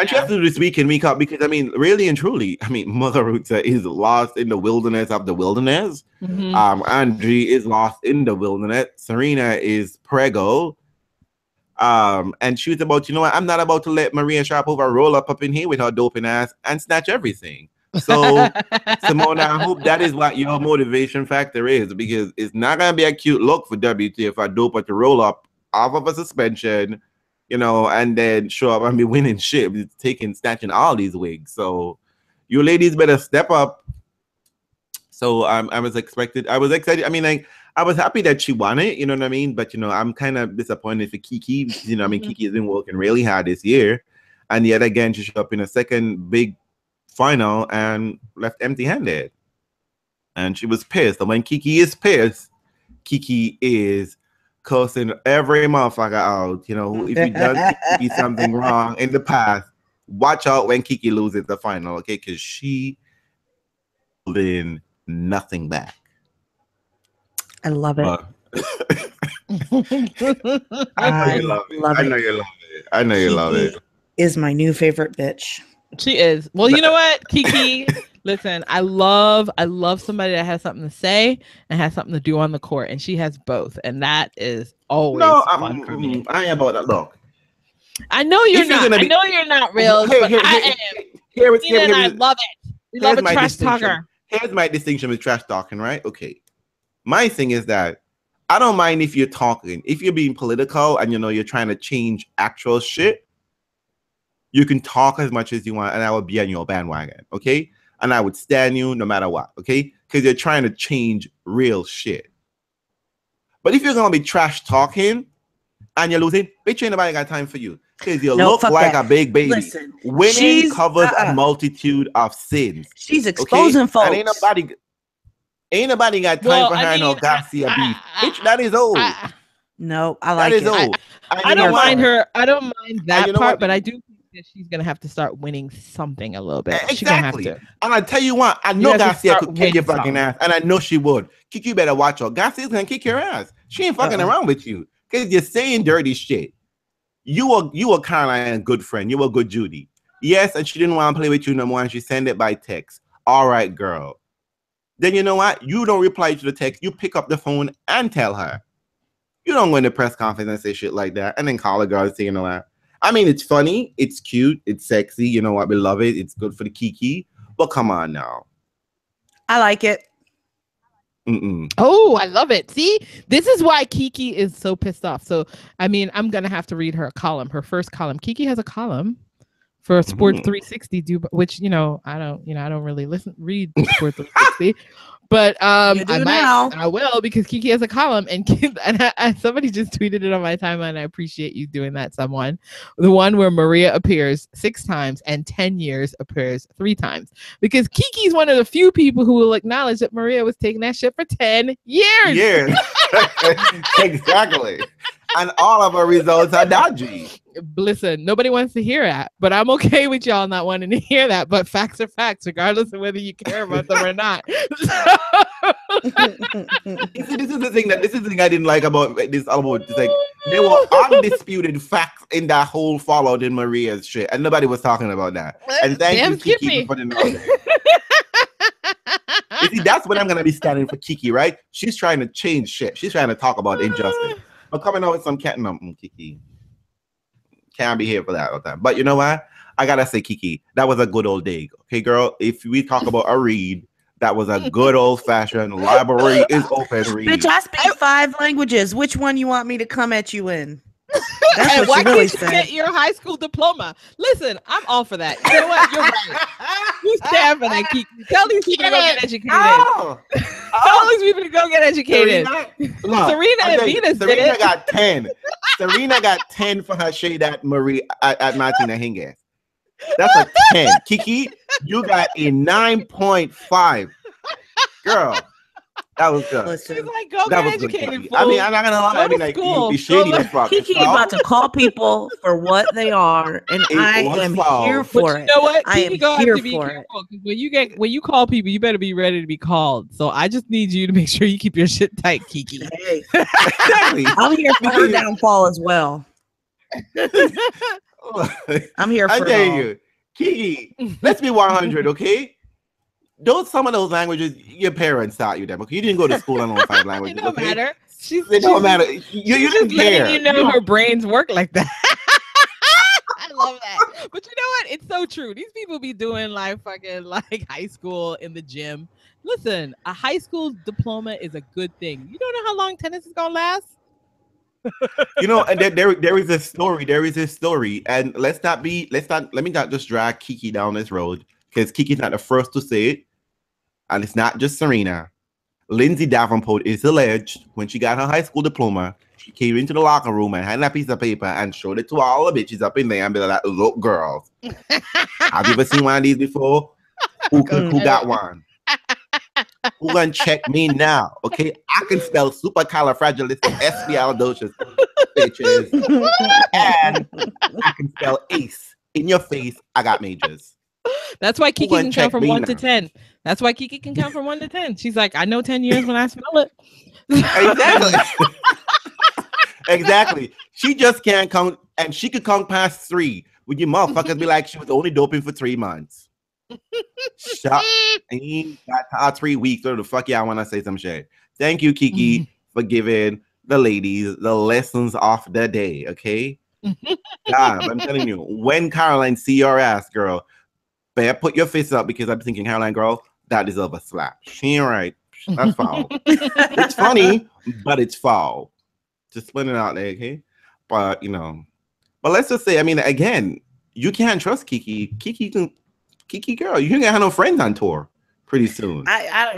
And she has to do this week in, week out, because, really and truly, Mother Ruta is lost in the wilderness of the wilderness. Mm-hmm. Andreen is lost in the wilderness. Serena is prego. And she was about, I'm not about to let Maria Sharapova roll up in here with her doping ass and snatch everything. So, Simona, I hope that is what your motivation factor is, because it's not going to be a cute look for WTF a doper to roll up off of a suspension, and then show up and be winning shit, snatching all these wigs. So you ladies better step up. So I was excited. I was happy that she won it, you know what I mean? But, I'm kind of disappointed for Kiki. Kiki's been working really hard this year. And yet again, she showed up in a second big final and left empty-handed. And she was pissed. And when Kiki is pissed, Kiki is cursing every motherfucker out, if you done Kiki something wrong in the past, watch out when Kiki loses the final, okay? Because she holding nothing back. I love it. I know you love it. I know you love it. I know you love it. Is my new favorite bitch. She is. Well, you know what, Kiki? Listen, I love somebody that has something to say and has something to do on the court, and she has both, and that is always fun for me. I am about that. Look, I know you're not. I know you're not real, but I am. Here, I love it. We love a trash talker. Here's my distinction with trash talking, right? Okay, my thing is that I don't mind if you're talking, if you're being political, and you're trying to change actual shit. You can talk as much as you want, and I will be on your bandwagon, okay? And I would stand you no matter what, okay? Because you're trying to change real shit. But if you're going to be trash talking and you're losing, bitch, ain't nobody got time for you. Because you look like a big baby. Listen, winning covers a multitude of sins. She's exposing folks. And ain't nobody got time for her no Garcia beef. Bitch, that is old. No, I like that is old. I don't mind her. I don't mind that part, but I do think that she's going to have to start winning something a little bit. Exactly. Have to. And I tell you what, I know Garcia could kick your fucking ass, and I know she would. Kiki, you better watch her. Garcia's going to kick your ass. She ain't fucking around with you because you're saying dirty shit. You were Caroline a good friend. You were good Judy. Yes, and she didn't want to play with you no more, and she sent it by text. All right, girl. Then you know what? You don't reply to the text. You pick up the phone and tell her. You don't go into press conference and say shit like that, and then call a girl and say, you know what? It's funny, it's cute, it's sexy, you know what, we love it, it's good for the Kiki, but come on now. I like it. Mm-mm. Oh, I love it. See, this is why Kiki is so pissed off. So, I'm going to have to read her a column, her first column. Kiki has a column for Sport 360, which, I don't really read Sport 360. But I will, because Kiki has a column, and somebody just tweeted it on my timeline. I appreciate you doing that, someone. The one where Maria appears 6 times and 10 years appears 3 times. Because Kiki's one of the few people who will acknowledge that Maria was taking that shit for 10 years. Exactly. and all of her results are dodgy. Listen, nobody wants to hear that, but I'm okay with y'all not wanting to hear that. But facts are facts, regardless of whether you care about them or not. See, this is the thing I didn't like about this album. It's like there were undisputed facts in that whole fallout in Maria's shit, and nobody was talking about that. And thank you, Kiki, for the knowledge. You see, that's when I'm gonna be standing for Kiki, right? She's trying to change shit. She's trying to talk about injustice. But coming out with some cat and Kiki. Can't be here for that all the time. But you know what? I gotta say, Kiki, that was a good old dig. Okay, girl. If we talk about a read, that was a good old-fashioned library is open read. Bitch, I speak 5 languages. Which one you want me to come at you in? That's why can't you get your high school diploma? Listen, I'm all for that. You know what? You're right. You stand for that, Kiki. Tell these people to go get educated. Tell these people to go get educated. Serena got 10. Serena got 10 for her shade at Marie at Martina Hingis. That's a 10. Kiki, you got a 9.5. Girl. That was good. Listen, like, go that was educated. I mean, I'm not gonna lie. I mean, like, you'd be shady as fuck. Kiki is about to call people for what they are, and I am here for it. You know what? I am here for it. When you call people, you better be ready to be called. So I just need you to make sure you keep your shit tight, Kiki. Hey. I'm here for her downfall as well. I'm here for it. I dare you, Kiki. Let's be 100, okay? Some of those languages your parents taught you them. Okay, you didn't go to school on all 5 languages. It don't matter. It don't matter. You didn't care. You know her brains work like that. I love that. But you know what? It's so true. These people be doing like fucking like high school in the gym. Listen, a high school diploma is a good thing. You don't know how long tennis is gonna last. You know, and there is a story, and let me not just drag Kiki down this road. Because Kiki's not the first to say it, and it's not just Serena. Lindsay Davenport is alleged when she got her high school diploma, she came into the locker room and had that piece of paper and showed it to all the bitches up in there and be like, "Look, girls, have you ever seen one of these before? Who got one? Who gonna check me now? Okay, I can spell supercalifragilisticexpialidocious, bitches, and I can spell ace in your face. I got majors." That's why Kiki can count from 1 to 10. That's why Kiki can count from 1 to 10. She's like, I know 10 years when I smell it. Exactly. Exactly. She just can't count, and she could count past 3. Would you motherfuckers be like, she was only doping for 3 months? Shut up. 3 weeks. Or the fuck y'all want to say some shit. Thank you, Kiki, for giving the ladies the lessons of the day. Okay. God, I'm telling you, when Caroline see your ass, girl. Bear, put your face up, because I'm thinking, Caroline, girl, that deserves a slap. She ain't right. That's foul. It's funny, but it's foul. Just putting it out there, okay? But, you know. But let's just say, I mean, again, you can't trust Kiki. Kiki, girl, you ain't gonna have no friends on tour pretty soon.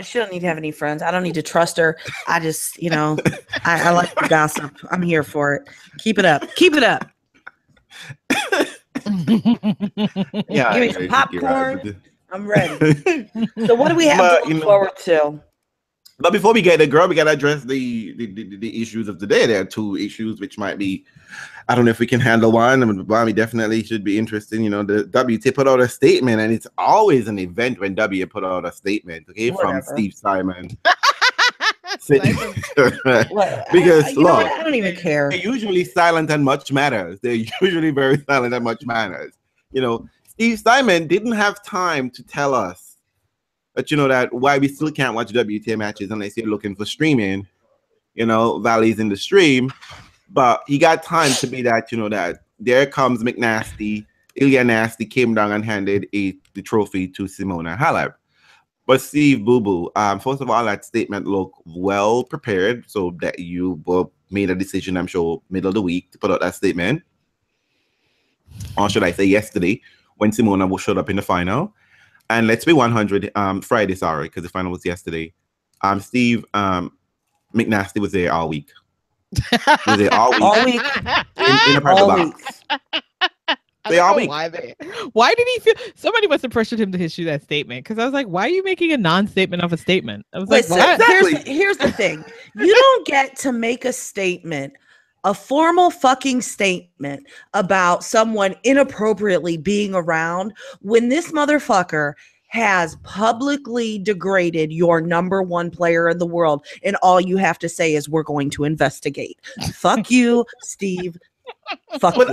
She don't need to have any friends. I don't need to trust her. I just, you know, I like the gossip. I'm here for it. Keep it up. Keep it up. Yeah, give me some popcorn. Right. I'm ready. So what do we have to look forward to? But before we get there, girl, we gotta address the issues of the day. There are 2 issues which might be, I don't know if we can handle one. I mean, Bobby definitely should be interested. You know, the WTA put out a statement, and it's always an event when W put out a statement. Okay, whatever. From Steve Simon. Because look, I don't even care. They're usually silent and much matters. They're usually very silent and much matters. You know, Steve Simon didn't have time to tell us that, you know, that why we still can't watch WTA matches unless you're looking for streaming. You know, Valley's in the stream, but he got time to be that. You know, that there comes McNasty. Ilie Năstase came down and handed the trophy to Simona Halep. But Steve, boo-boo, first of all, that statement looked well prepared, so that you made a decision, I'm sure, middle of the week to put out that statement. Or should I say yesterday, when Simona showed up in the final. And let's be 100, Friday, sorry, because the final was yesterday. Steve McNasty was there all week. Was there all week. All week. In the private box. Why did he feel somebody must have pressured him to issue that statement? Because I was like, why are you making a non-statement of a statement? I was like, exactly. Here's the thing. You don't get to make a statement a formal fucking statement about someone inappropriately being around when this motherfucker has publicly degraded your number one player in the world, and all you have to say is, we're going to investigate. Fuck you, Steve. Fuck you.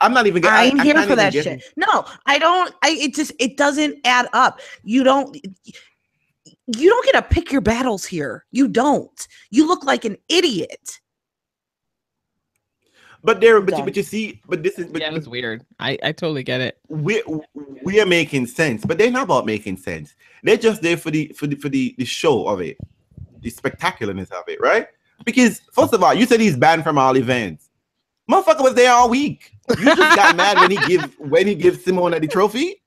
I'm not even. I'm here for that shit. No, I don't. It doesn't add up. You don't get to pick your battles here. You don't. You look like an idiot. But there, but you see, but this is. But, yeah, it's weird. I totally get it. We are making sense, but they're not about making sense. They're just there for the show of it, the spectacularness of it, right? Because first of all, you said he's banned from all events. Motherfucker was there all week. You just got mad when he gives Simona the trophy.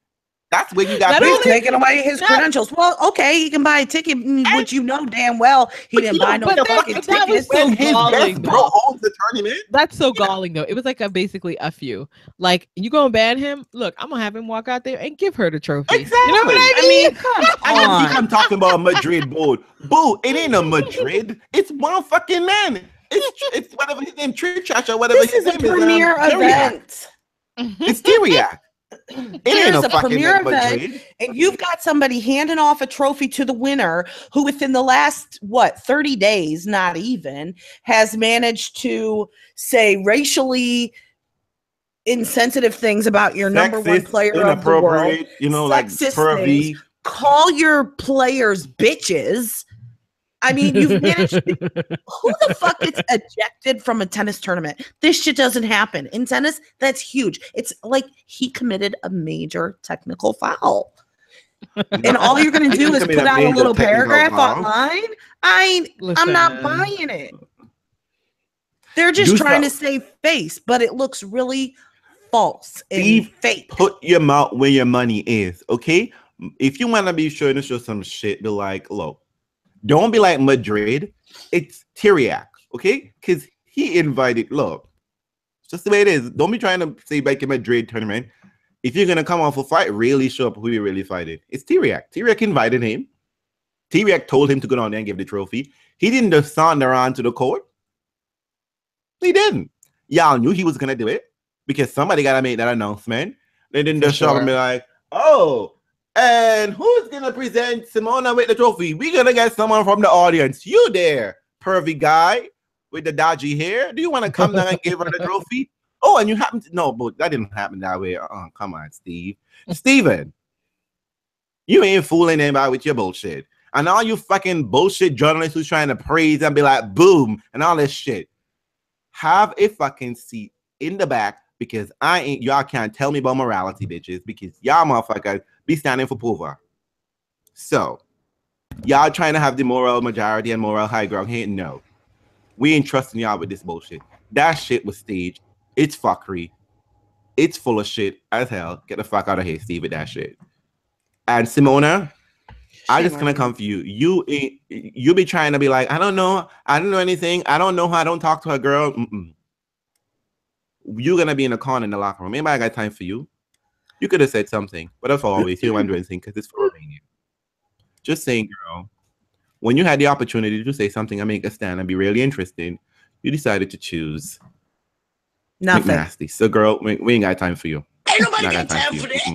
That's when you got taking away his credentials. Well, okay, he can buy a ticket, which you know damn well he didn't buy no fucking ticket. That was so galling. Bro owns the tournament. That's so galling though. It was like basically a few. Like, you gonna ban him? Look, I'm gonna have him walk out there and give her the trophy. Exactly. You know what I mean? I'm talking about Madrid, boo. Boo, it ain't a Madrid. It's one fucking man. It's whatever his name, Tree Trash or whatever. This his is a premier event. It's Țiriac. It is a premier event, and you've got somebody handing off a trophy to the winner who, within the last 30 days, not even, has managed to say racially insensitive things about your number one player of the world. You know, sexist, like things. Call your players bitches. I mean, you've managed to, who the fuck gets ejected from a tennis tournament? This shit doesn't happen. In tennis, that's huge. It's like he committed a major technical foul. And all you're going to do is put out a little paragraph online? I'm not buying it. They're just trying to save face, but it looks really false and fake. Put your mouth where your money is, okay? If you want to be sure to show some shit, be like, look. Don't be like Madrid. It's Țiriac, okay? Because he invited love. It's just the way it is. Don't be trying to say back in Madrid tournament. If you're going to come off a fight, really show up who you really fighted. It's Țiriac. Țiriac invited him. Țiriac told him to go down there and give the trophy. He didn't just saunter onto the court. He didn't. Y'all knew he was going to do it because somebody got to make that announcement. They didn't just show up and be like, oh, and who's going to present Simona with the trophy? We're going to get someone from the audience. You there, pervy guy with the dodgy hair. Do you want to come down and give her the trophy? Oh, and you happen to... No, but that didn't happen that way. Oh, come on, Steve. Steven, you ain't fooling anybody with your bullshit. And all you fucking bullshit journalists who's trying to praise and be like, boom, and all this shit. Have a fucking seat in the back because I ain't... Y'all can't tell me about morality, bitches, because y'all motherfuckers... be standing for Pova. So, y'all trying to have the moral majority and moral high ground here? No. We ain't trusting y'all with this bullshit. That shit was staged. It's fuckery. It's full of shit as hell. Get the fuck out of here, Steve, with that shit. And Simona, I'm just going to come for you. You be trying to be like, I don't know. I don't know anything. I don't know how I don't talk to a girl. Mm-mm. You're going to be in a corner in the locker room. Anybody got time for you? You could have said something, but as always, you don't do anything because it's for Romania. Just saying, girl, when you had the opportunity to say something and make a stand and be really interesting, you decided to choose nothing. Nasty. So, girl, we ain't got time for you. Ain't nobody got time for this.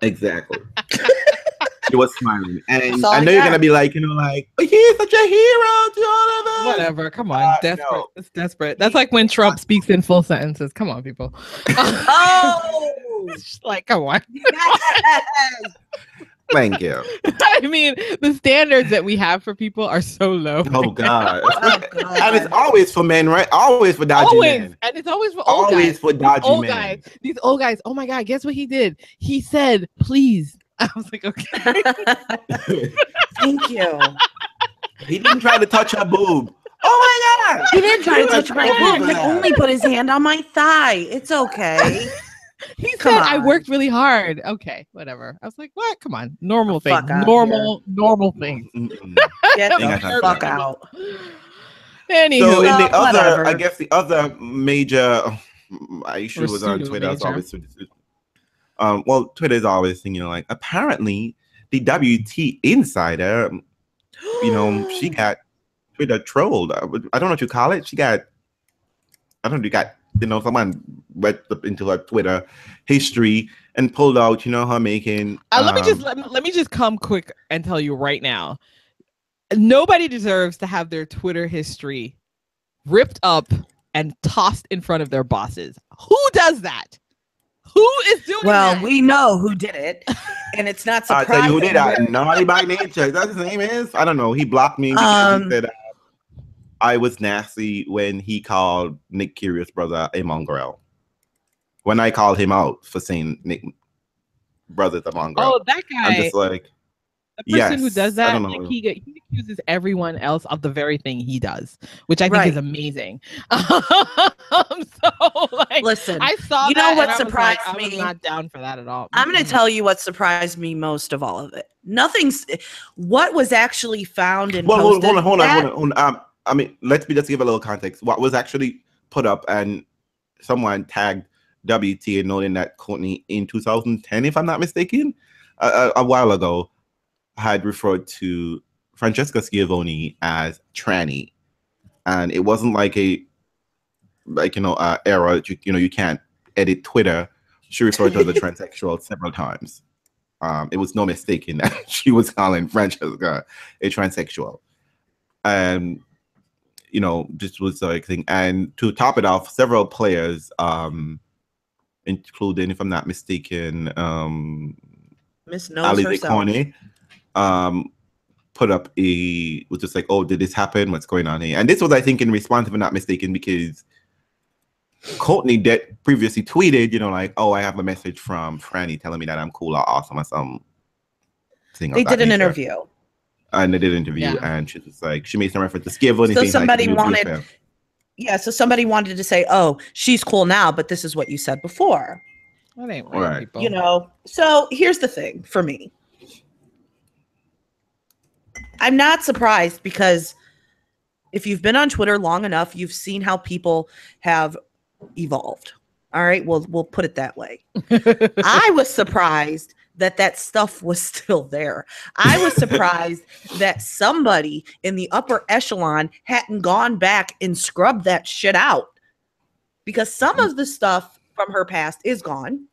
Exactly. She was smiling. And I know you're going to be like, you know, like, but he's such a hero to all of us. Whatever. Come on. Desperate. No. It's desperate. That's like when Trump speaks in full sentences. Come on, people. Oh! Like, come on. Thank you. I mean, the standards that we have for people are so low. Oh, God. And it's always for men, right? Always for dodgy men. And it's always for old guys. Always for dodgy men. These old guys. Oh, my God. Guess what he did? He said, please. I was like, okay. Thank you. He didn't try to touch her boob. Oh, my God. He didn't try to touch my boob. He only put his hand on my thigh. It's okay. He said, I worked really hard. Okay, whatever. I was like, what? Come on. Normal thing. Normal thing. Get the fuck out. Anywho, so in the other, I guess the other major issue was on Twitter. Well, Twitter's always thinking, you know, like, apparently the WT insider, you know, she got Twitter trolled. I don't know what you call it. She got, I don't know, you got, you know, someone went up into her Twitter history and pulled out, you know, her making. Let me just come quick and tell you right now. Nobody deserves to have their Twitter history ripped up and tossed in front of their bosses. Who does that? Who is doing that? Well, we know who did it, and it's not surprising. I tell you who did that. Naughty by nature. That's his name is. I don't know. He blocked me because he said I was nasty when he called Nick Kyrgios' brother a mongrel. When I called him out for saying Nick brother's a mongrel. Oh, that guy. I'm just like, the person who does that, like he accuses everyone else of the very thing he does, which I think is amazing. So, like, listen, I saw that, what surprised me? I was not down for that at all. I'm going to tell you what surprised me most of all of it. Nothing's what was actually found in. Well, hold on. I mean, let's give a little context. What was actually put up, and someone tagged WTA noting that Courtney in 2010, if I'm not mistaken, a while ago, had referred to Francesca Schiavone as tranny, and it wasn't like a error. You can't edit Twitter. She referred to her as a transsexual several times. It was no mistake in that she was calling Francesca a transsexual, and just was like thing. And to top it off, several players, including, if I'm not mistaken, Miss Knows herself, put up was just like, oh, did this happen? What's going on here? And this was, I think, in response, if I'm not mistaken, because Courtney previously tweeted, like, oh, I have a message from Franny telling me that I'm cool or awesome or something. They did an interview. And they did an interview, and she was like, she made some reference to Schiavone. So somebody wanted, so somebody wanted to say, oh, she's cool now, but this is what you said before. That ain't right. People. So here's the thing for me. I'm not surprised because if you've been on Twitter long enough, you've seen how people have evolved. All right, we'll put it that way. I was surprised that stuff was still there. I was surprised that somebody in the upper echelon hadn't gone back and scrubbed that shit out, because some of the stuff from her past is gone.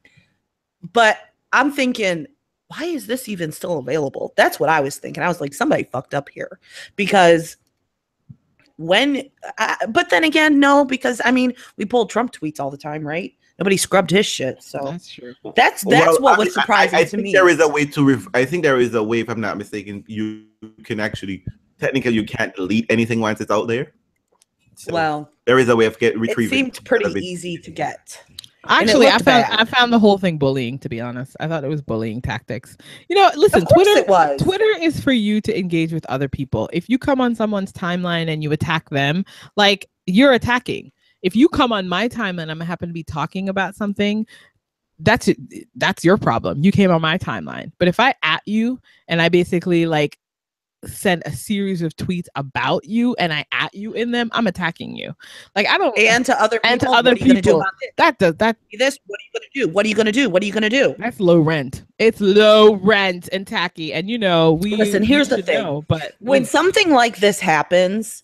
But I'm thinking, why is this even still available? That's what I was thinking. I was like, somebody fucked up here, because but then again, no, because I mean, we pulled Trump tweets all the time, right? Nobody scrubbed his shit. So that's true. That's what was surprising to me. There is a way to, if I'm not mistaken, you can actually, technically you can't delete anything once it's out there. So there is a way of retrieving. It seemed pretty easy to get. Actually, I found the whole thing bullying, to be honest. I thought it was bullying tactics. Listen, Twitter is for you to engage with other people. If you come on someone's timeline and you attack them, like, you're attacking. If you come on my timeline and I happen to be talking about something, that's your problem. You came on my timeline. But if I at you and I basically like send a series of tweets about you and I at you in them, I'm attacking you. Like, I don't. And to other people. And to other people. That does that. This. What are you gonna do? What are you gonna do? What are you gonna do? That's low rent. It's low rent and tacky. And we listen. Here's the thing. But when something like this happens,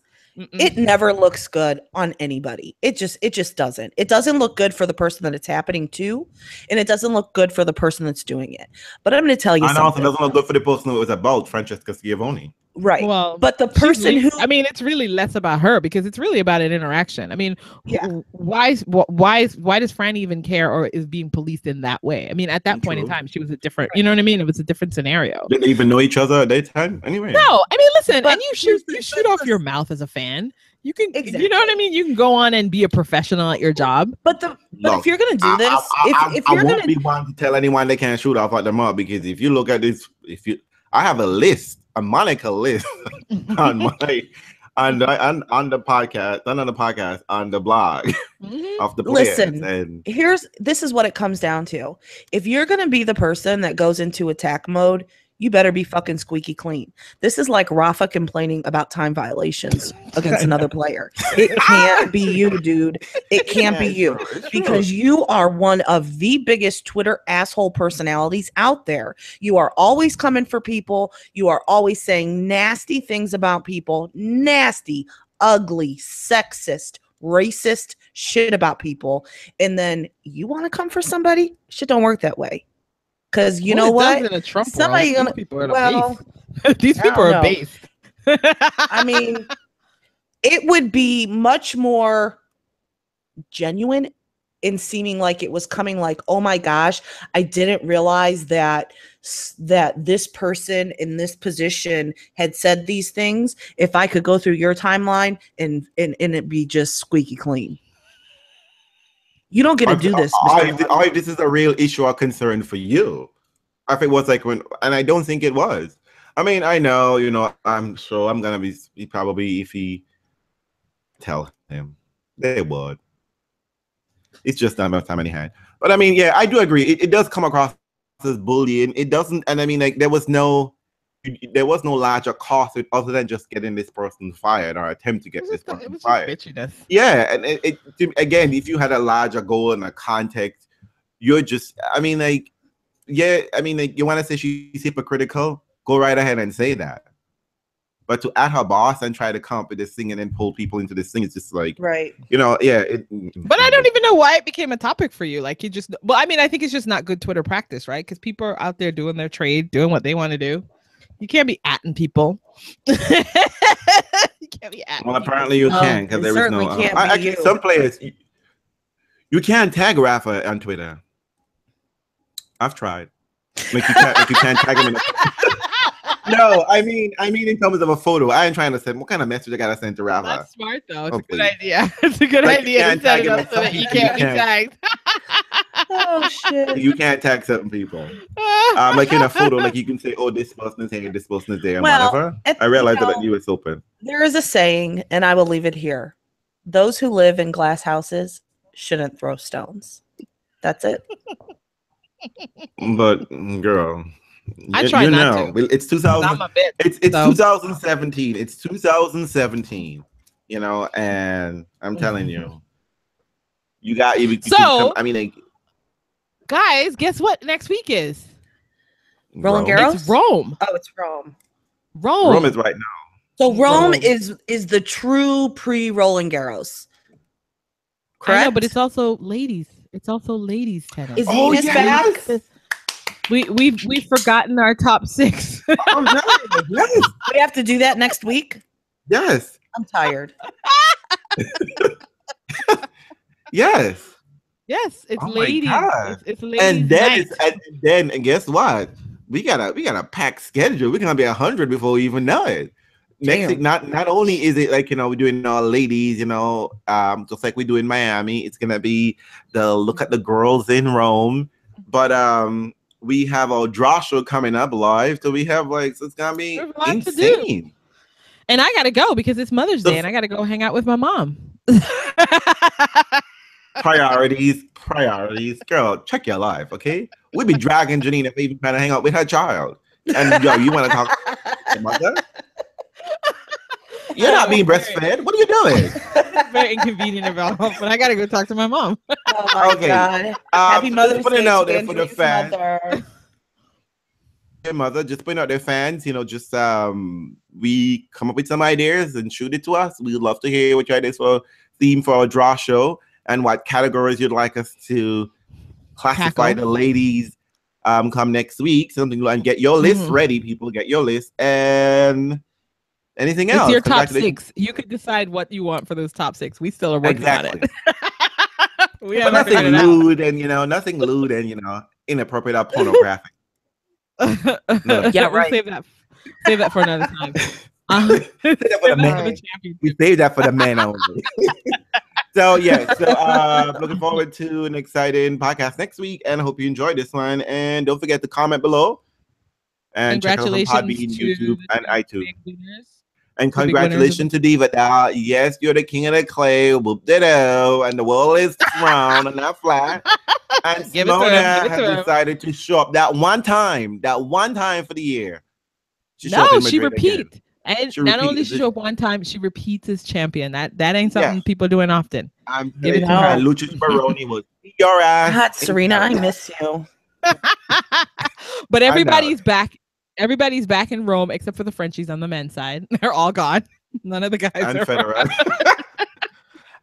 it never looks good on anybody. It just doesn't. It doesn't look good for the person that it's happening to, and it doesn't look good for the person that's doing it. But I'm going to tell you something. And also doesn't look good for the person who was about Francesca Schiavone. Right. Well, but the person who, I mean, it's really less about her because it's really about an interaction. I mean, why does Franny even care or is being policed in that way? I mean, at that point in time, she was a different, you know what I mean? It was a different scenario. Did they even know each other at that time? Anyway. No, I mean, listen, but and you shoot off your mouth as a fan. You can, you know what I mean? You can go on and be a professional at your job. But if you're going to do this, I won't be one to tell anyone they can't shoot off at the mouth, because if you look at this, I have a list. A Monica list on the podcast, not on the podcast, on the blog of the players. Listen, this is what it comes down to. If you're going to be the person that goes into attack mode, you better be fucking squeaky clean. This is like Rafa complaining about time violations against another player. It can't be you, dude. It can't be you, because you are one of the biggest Twitter asshole personalities out there. You are always coming for people. You are always saying nasty things about people, nasty, ugly, sexist, racist shit about people. And then you want to come for somebody? Shit don't work that way. Because you know what? Trump somebody gonna, people are well, these people are based. I mean, it would be much more genuine in seeming like it was coming like, oh my gosh, I didn't realize that this person in this position had said these things. If I could go through your timeline and it'd be just squeaky clean. You don't get to do this. If this is a real issue or concern for you, if it was like when, and I don't think it was. I mean, I know, you know, I'm sure I'm gonna be probably if he tell him they would. It's just not enough time he had. But I mean, yeah, I do agree. It does come across as bullying. It doesn't, and I mean, like there was no larger cost other than just getting this person fired or attempt to get this person fired. Yeah, and again, if you had a larger goal and a context, you're just, I mean, like, yeah, I mean, like, you want to say she's hypocritical? Go right ahead and say that. But to add her boss and try to come up with this thing and then pull people into this thing, it's just like, right, you know, yeah. But I don't even know why it became a topic for you. Like, you just, well, I mean, I think it's just not good Twitter practice, right? Because people are out there doing their trade, doing what they want to do. You can't be atting people. You can't be atting. Well, apparently you can, because there is no. Actually, some players you can't tag Rafa on Twitter. I've tried. You can't tag him. No, I mean, in terms of a photo, I ain't trying to send. What kind of message I gotta send to Rafa? That's smart though. It's a good idea. It's a good idea to set it up so that you can't be tagged. Oh shit! You can't tag certain people. Like in a photo, like you can say, "Oh, this person is here, this person is there," and well, whatever. I realized that you was open. There is a saying, and I will leave it here: those who live in glass houses shouldn't throw stones. That's it. But girl, I try not to. It's 2000. It's 2017. It's 2017. You know, and I'm telling you, you got even. So I mean, like. Guys, guess what next week is? Roland Garros? It's Rome. Oh, it's Rome. Rome is right now. So Rome is the true pre-Roland Garros. Correct. I know, but it's also ladies. It's also ladies tennis. Is Venus back? We've forgotten our top 6. Oh, nice. Yes. We have to do that next week. Yes. I'm tired. Yes. Yes, it's ladies. It's ladies. And then and guess what? We got a packed schedule. We're gonna be 100 before we even know it. Next thing, not only is it like, you know, we're doing all ladies, you know, just like we do in Miami. It's gonna be the look at the girls in Rome, but we have our draw show coming up live. So we have like, so it's gonna be insane. And I gotta go because it's Mother's Day, and I gotta go hang out with my mom. Priorities, girl. Check your life, okay? We'd be dragging Janina even trying to hang out with her child. And yo, you want to talk to your mother? You're not being breastfed. What are you doing? It's very inconvenient about home, but I gotta go talk to my mom. Oh my God. Happy Mother's Day. Put it out there for the fans. Your mother, just put it out there, fans. You know, just we come up with some ideas and shoot it to us. We'd love to hear what your ideas for theme for our draw show. And what categories you'd like us to classify the ladies come next week. Something like, get your list ready, people. Get your list. And anything else. It's your top 6. You could decide what you want for those top 6. We still are working on it. But nothing lewd and, you know, inappropriate or pornographic. No. Yeah, right. We'll save that for another time. We save that for the men only. So yeah, so looking forward to an exciting podcast next week, and I hope you enjoyed this one. And don't forget to comment below. And congratulations check out on Podbean, YouTube, and iTunes. And congratulations to Divadal. Yes, you're the king of the clay. Whoop-de-do. And the world is round and not flat. And Simona has decided to show up that one time for the year. She repeated. And she not only show up one time, she repeats as champion. That ain't something people doing often. I'm giving her. Lucius Baroni was your ass. God, Serena, I miss you. But everybody's back. Everybody's back in Rome except for the Frenchies on the men's side. They're all gone. None of the guys are. Federer.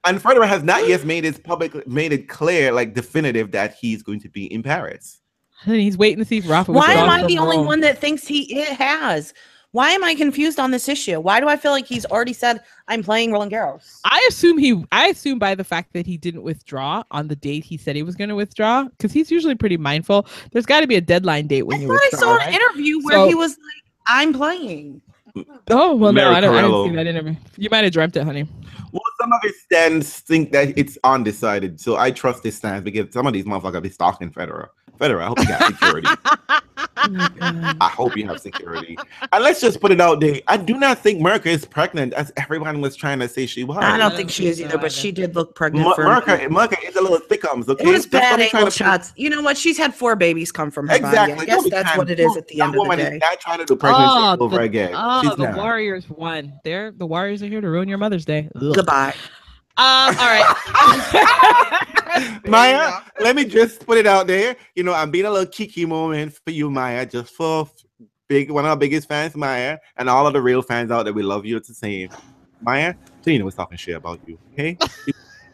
And Federer has not yet made it clear, like definitive, that he's going to be in Paris. And he's waiting to see if Rafa. Why am I the only one that thinks it has? Why am I confused on this issue? Why do I feel like he's already said I'm playing Roland Garros? I assume by the fact that he didn't withdraw on the date he said he was going to withdraw, because he's usually pretty mindful. There's got to be a deadline date when you withdraw. I saw an interview where he was like, "I'm playing." Oh well, no, I didn't see that interview. You might have dreamt it, honey. Well, some of his stands think that it's undecided, so I trust his stands because some of these motherfuckers be stalking Federer. Federer, I hope you got security. I hope you have security. And let's just put it out there. I do not think Merca is pregnant, as everyone was trying to say she was. I don't think she is either, but she did look pregnant. Merca is a little thickums. Okay, it was bad angle shots. You know what? She's had 4 babies come from her. Exactly. Body. I guess that's what it is at the end of the day. Not trying to do pregnancy over again. Oh, the Warriors won. The Warriors are here to ruin your Mother's Day. Ugh. Goodbye. All right. Maya, let me just put it out there. You know, I'm being a little Kiki moment for you, Maya, just for one of our biggest fans, Maya, and all of the real fans out there. We love you. It's the same. Maya, Tina was talking shit about you, okay?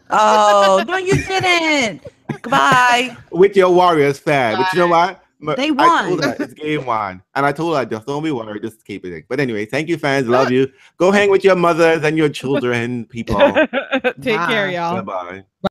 Oh, no, you didn't. Goodbye. With your Warriors fan. But you know what? They won. I told her, it's game 1. And I told her, just don't be worried. Just keep it. But anyway, thank you, fans. Love you. Go hang with your mothers and your children, people. Take care, y'all. Bye-bye.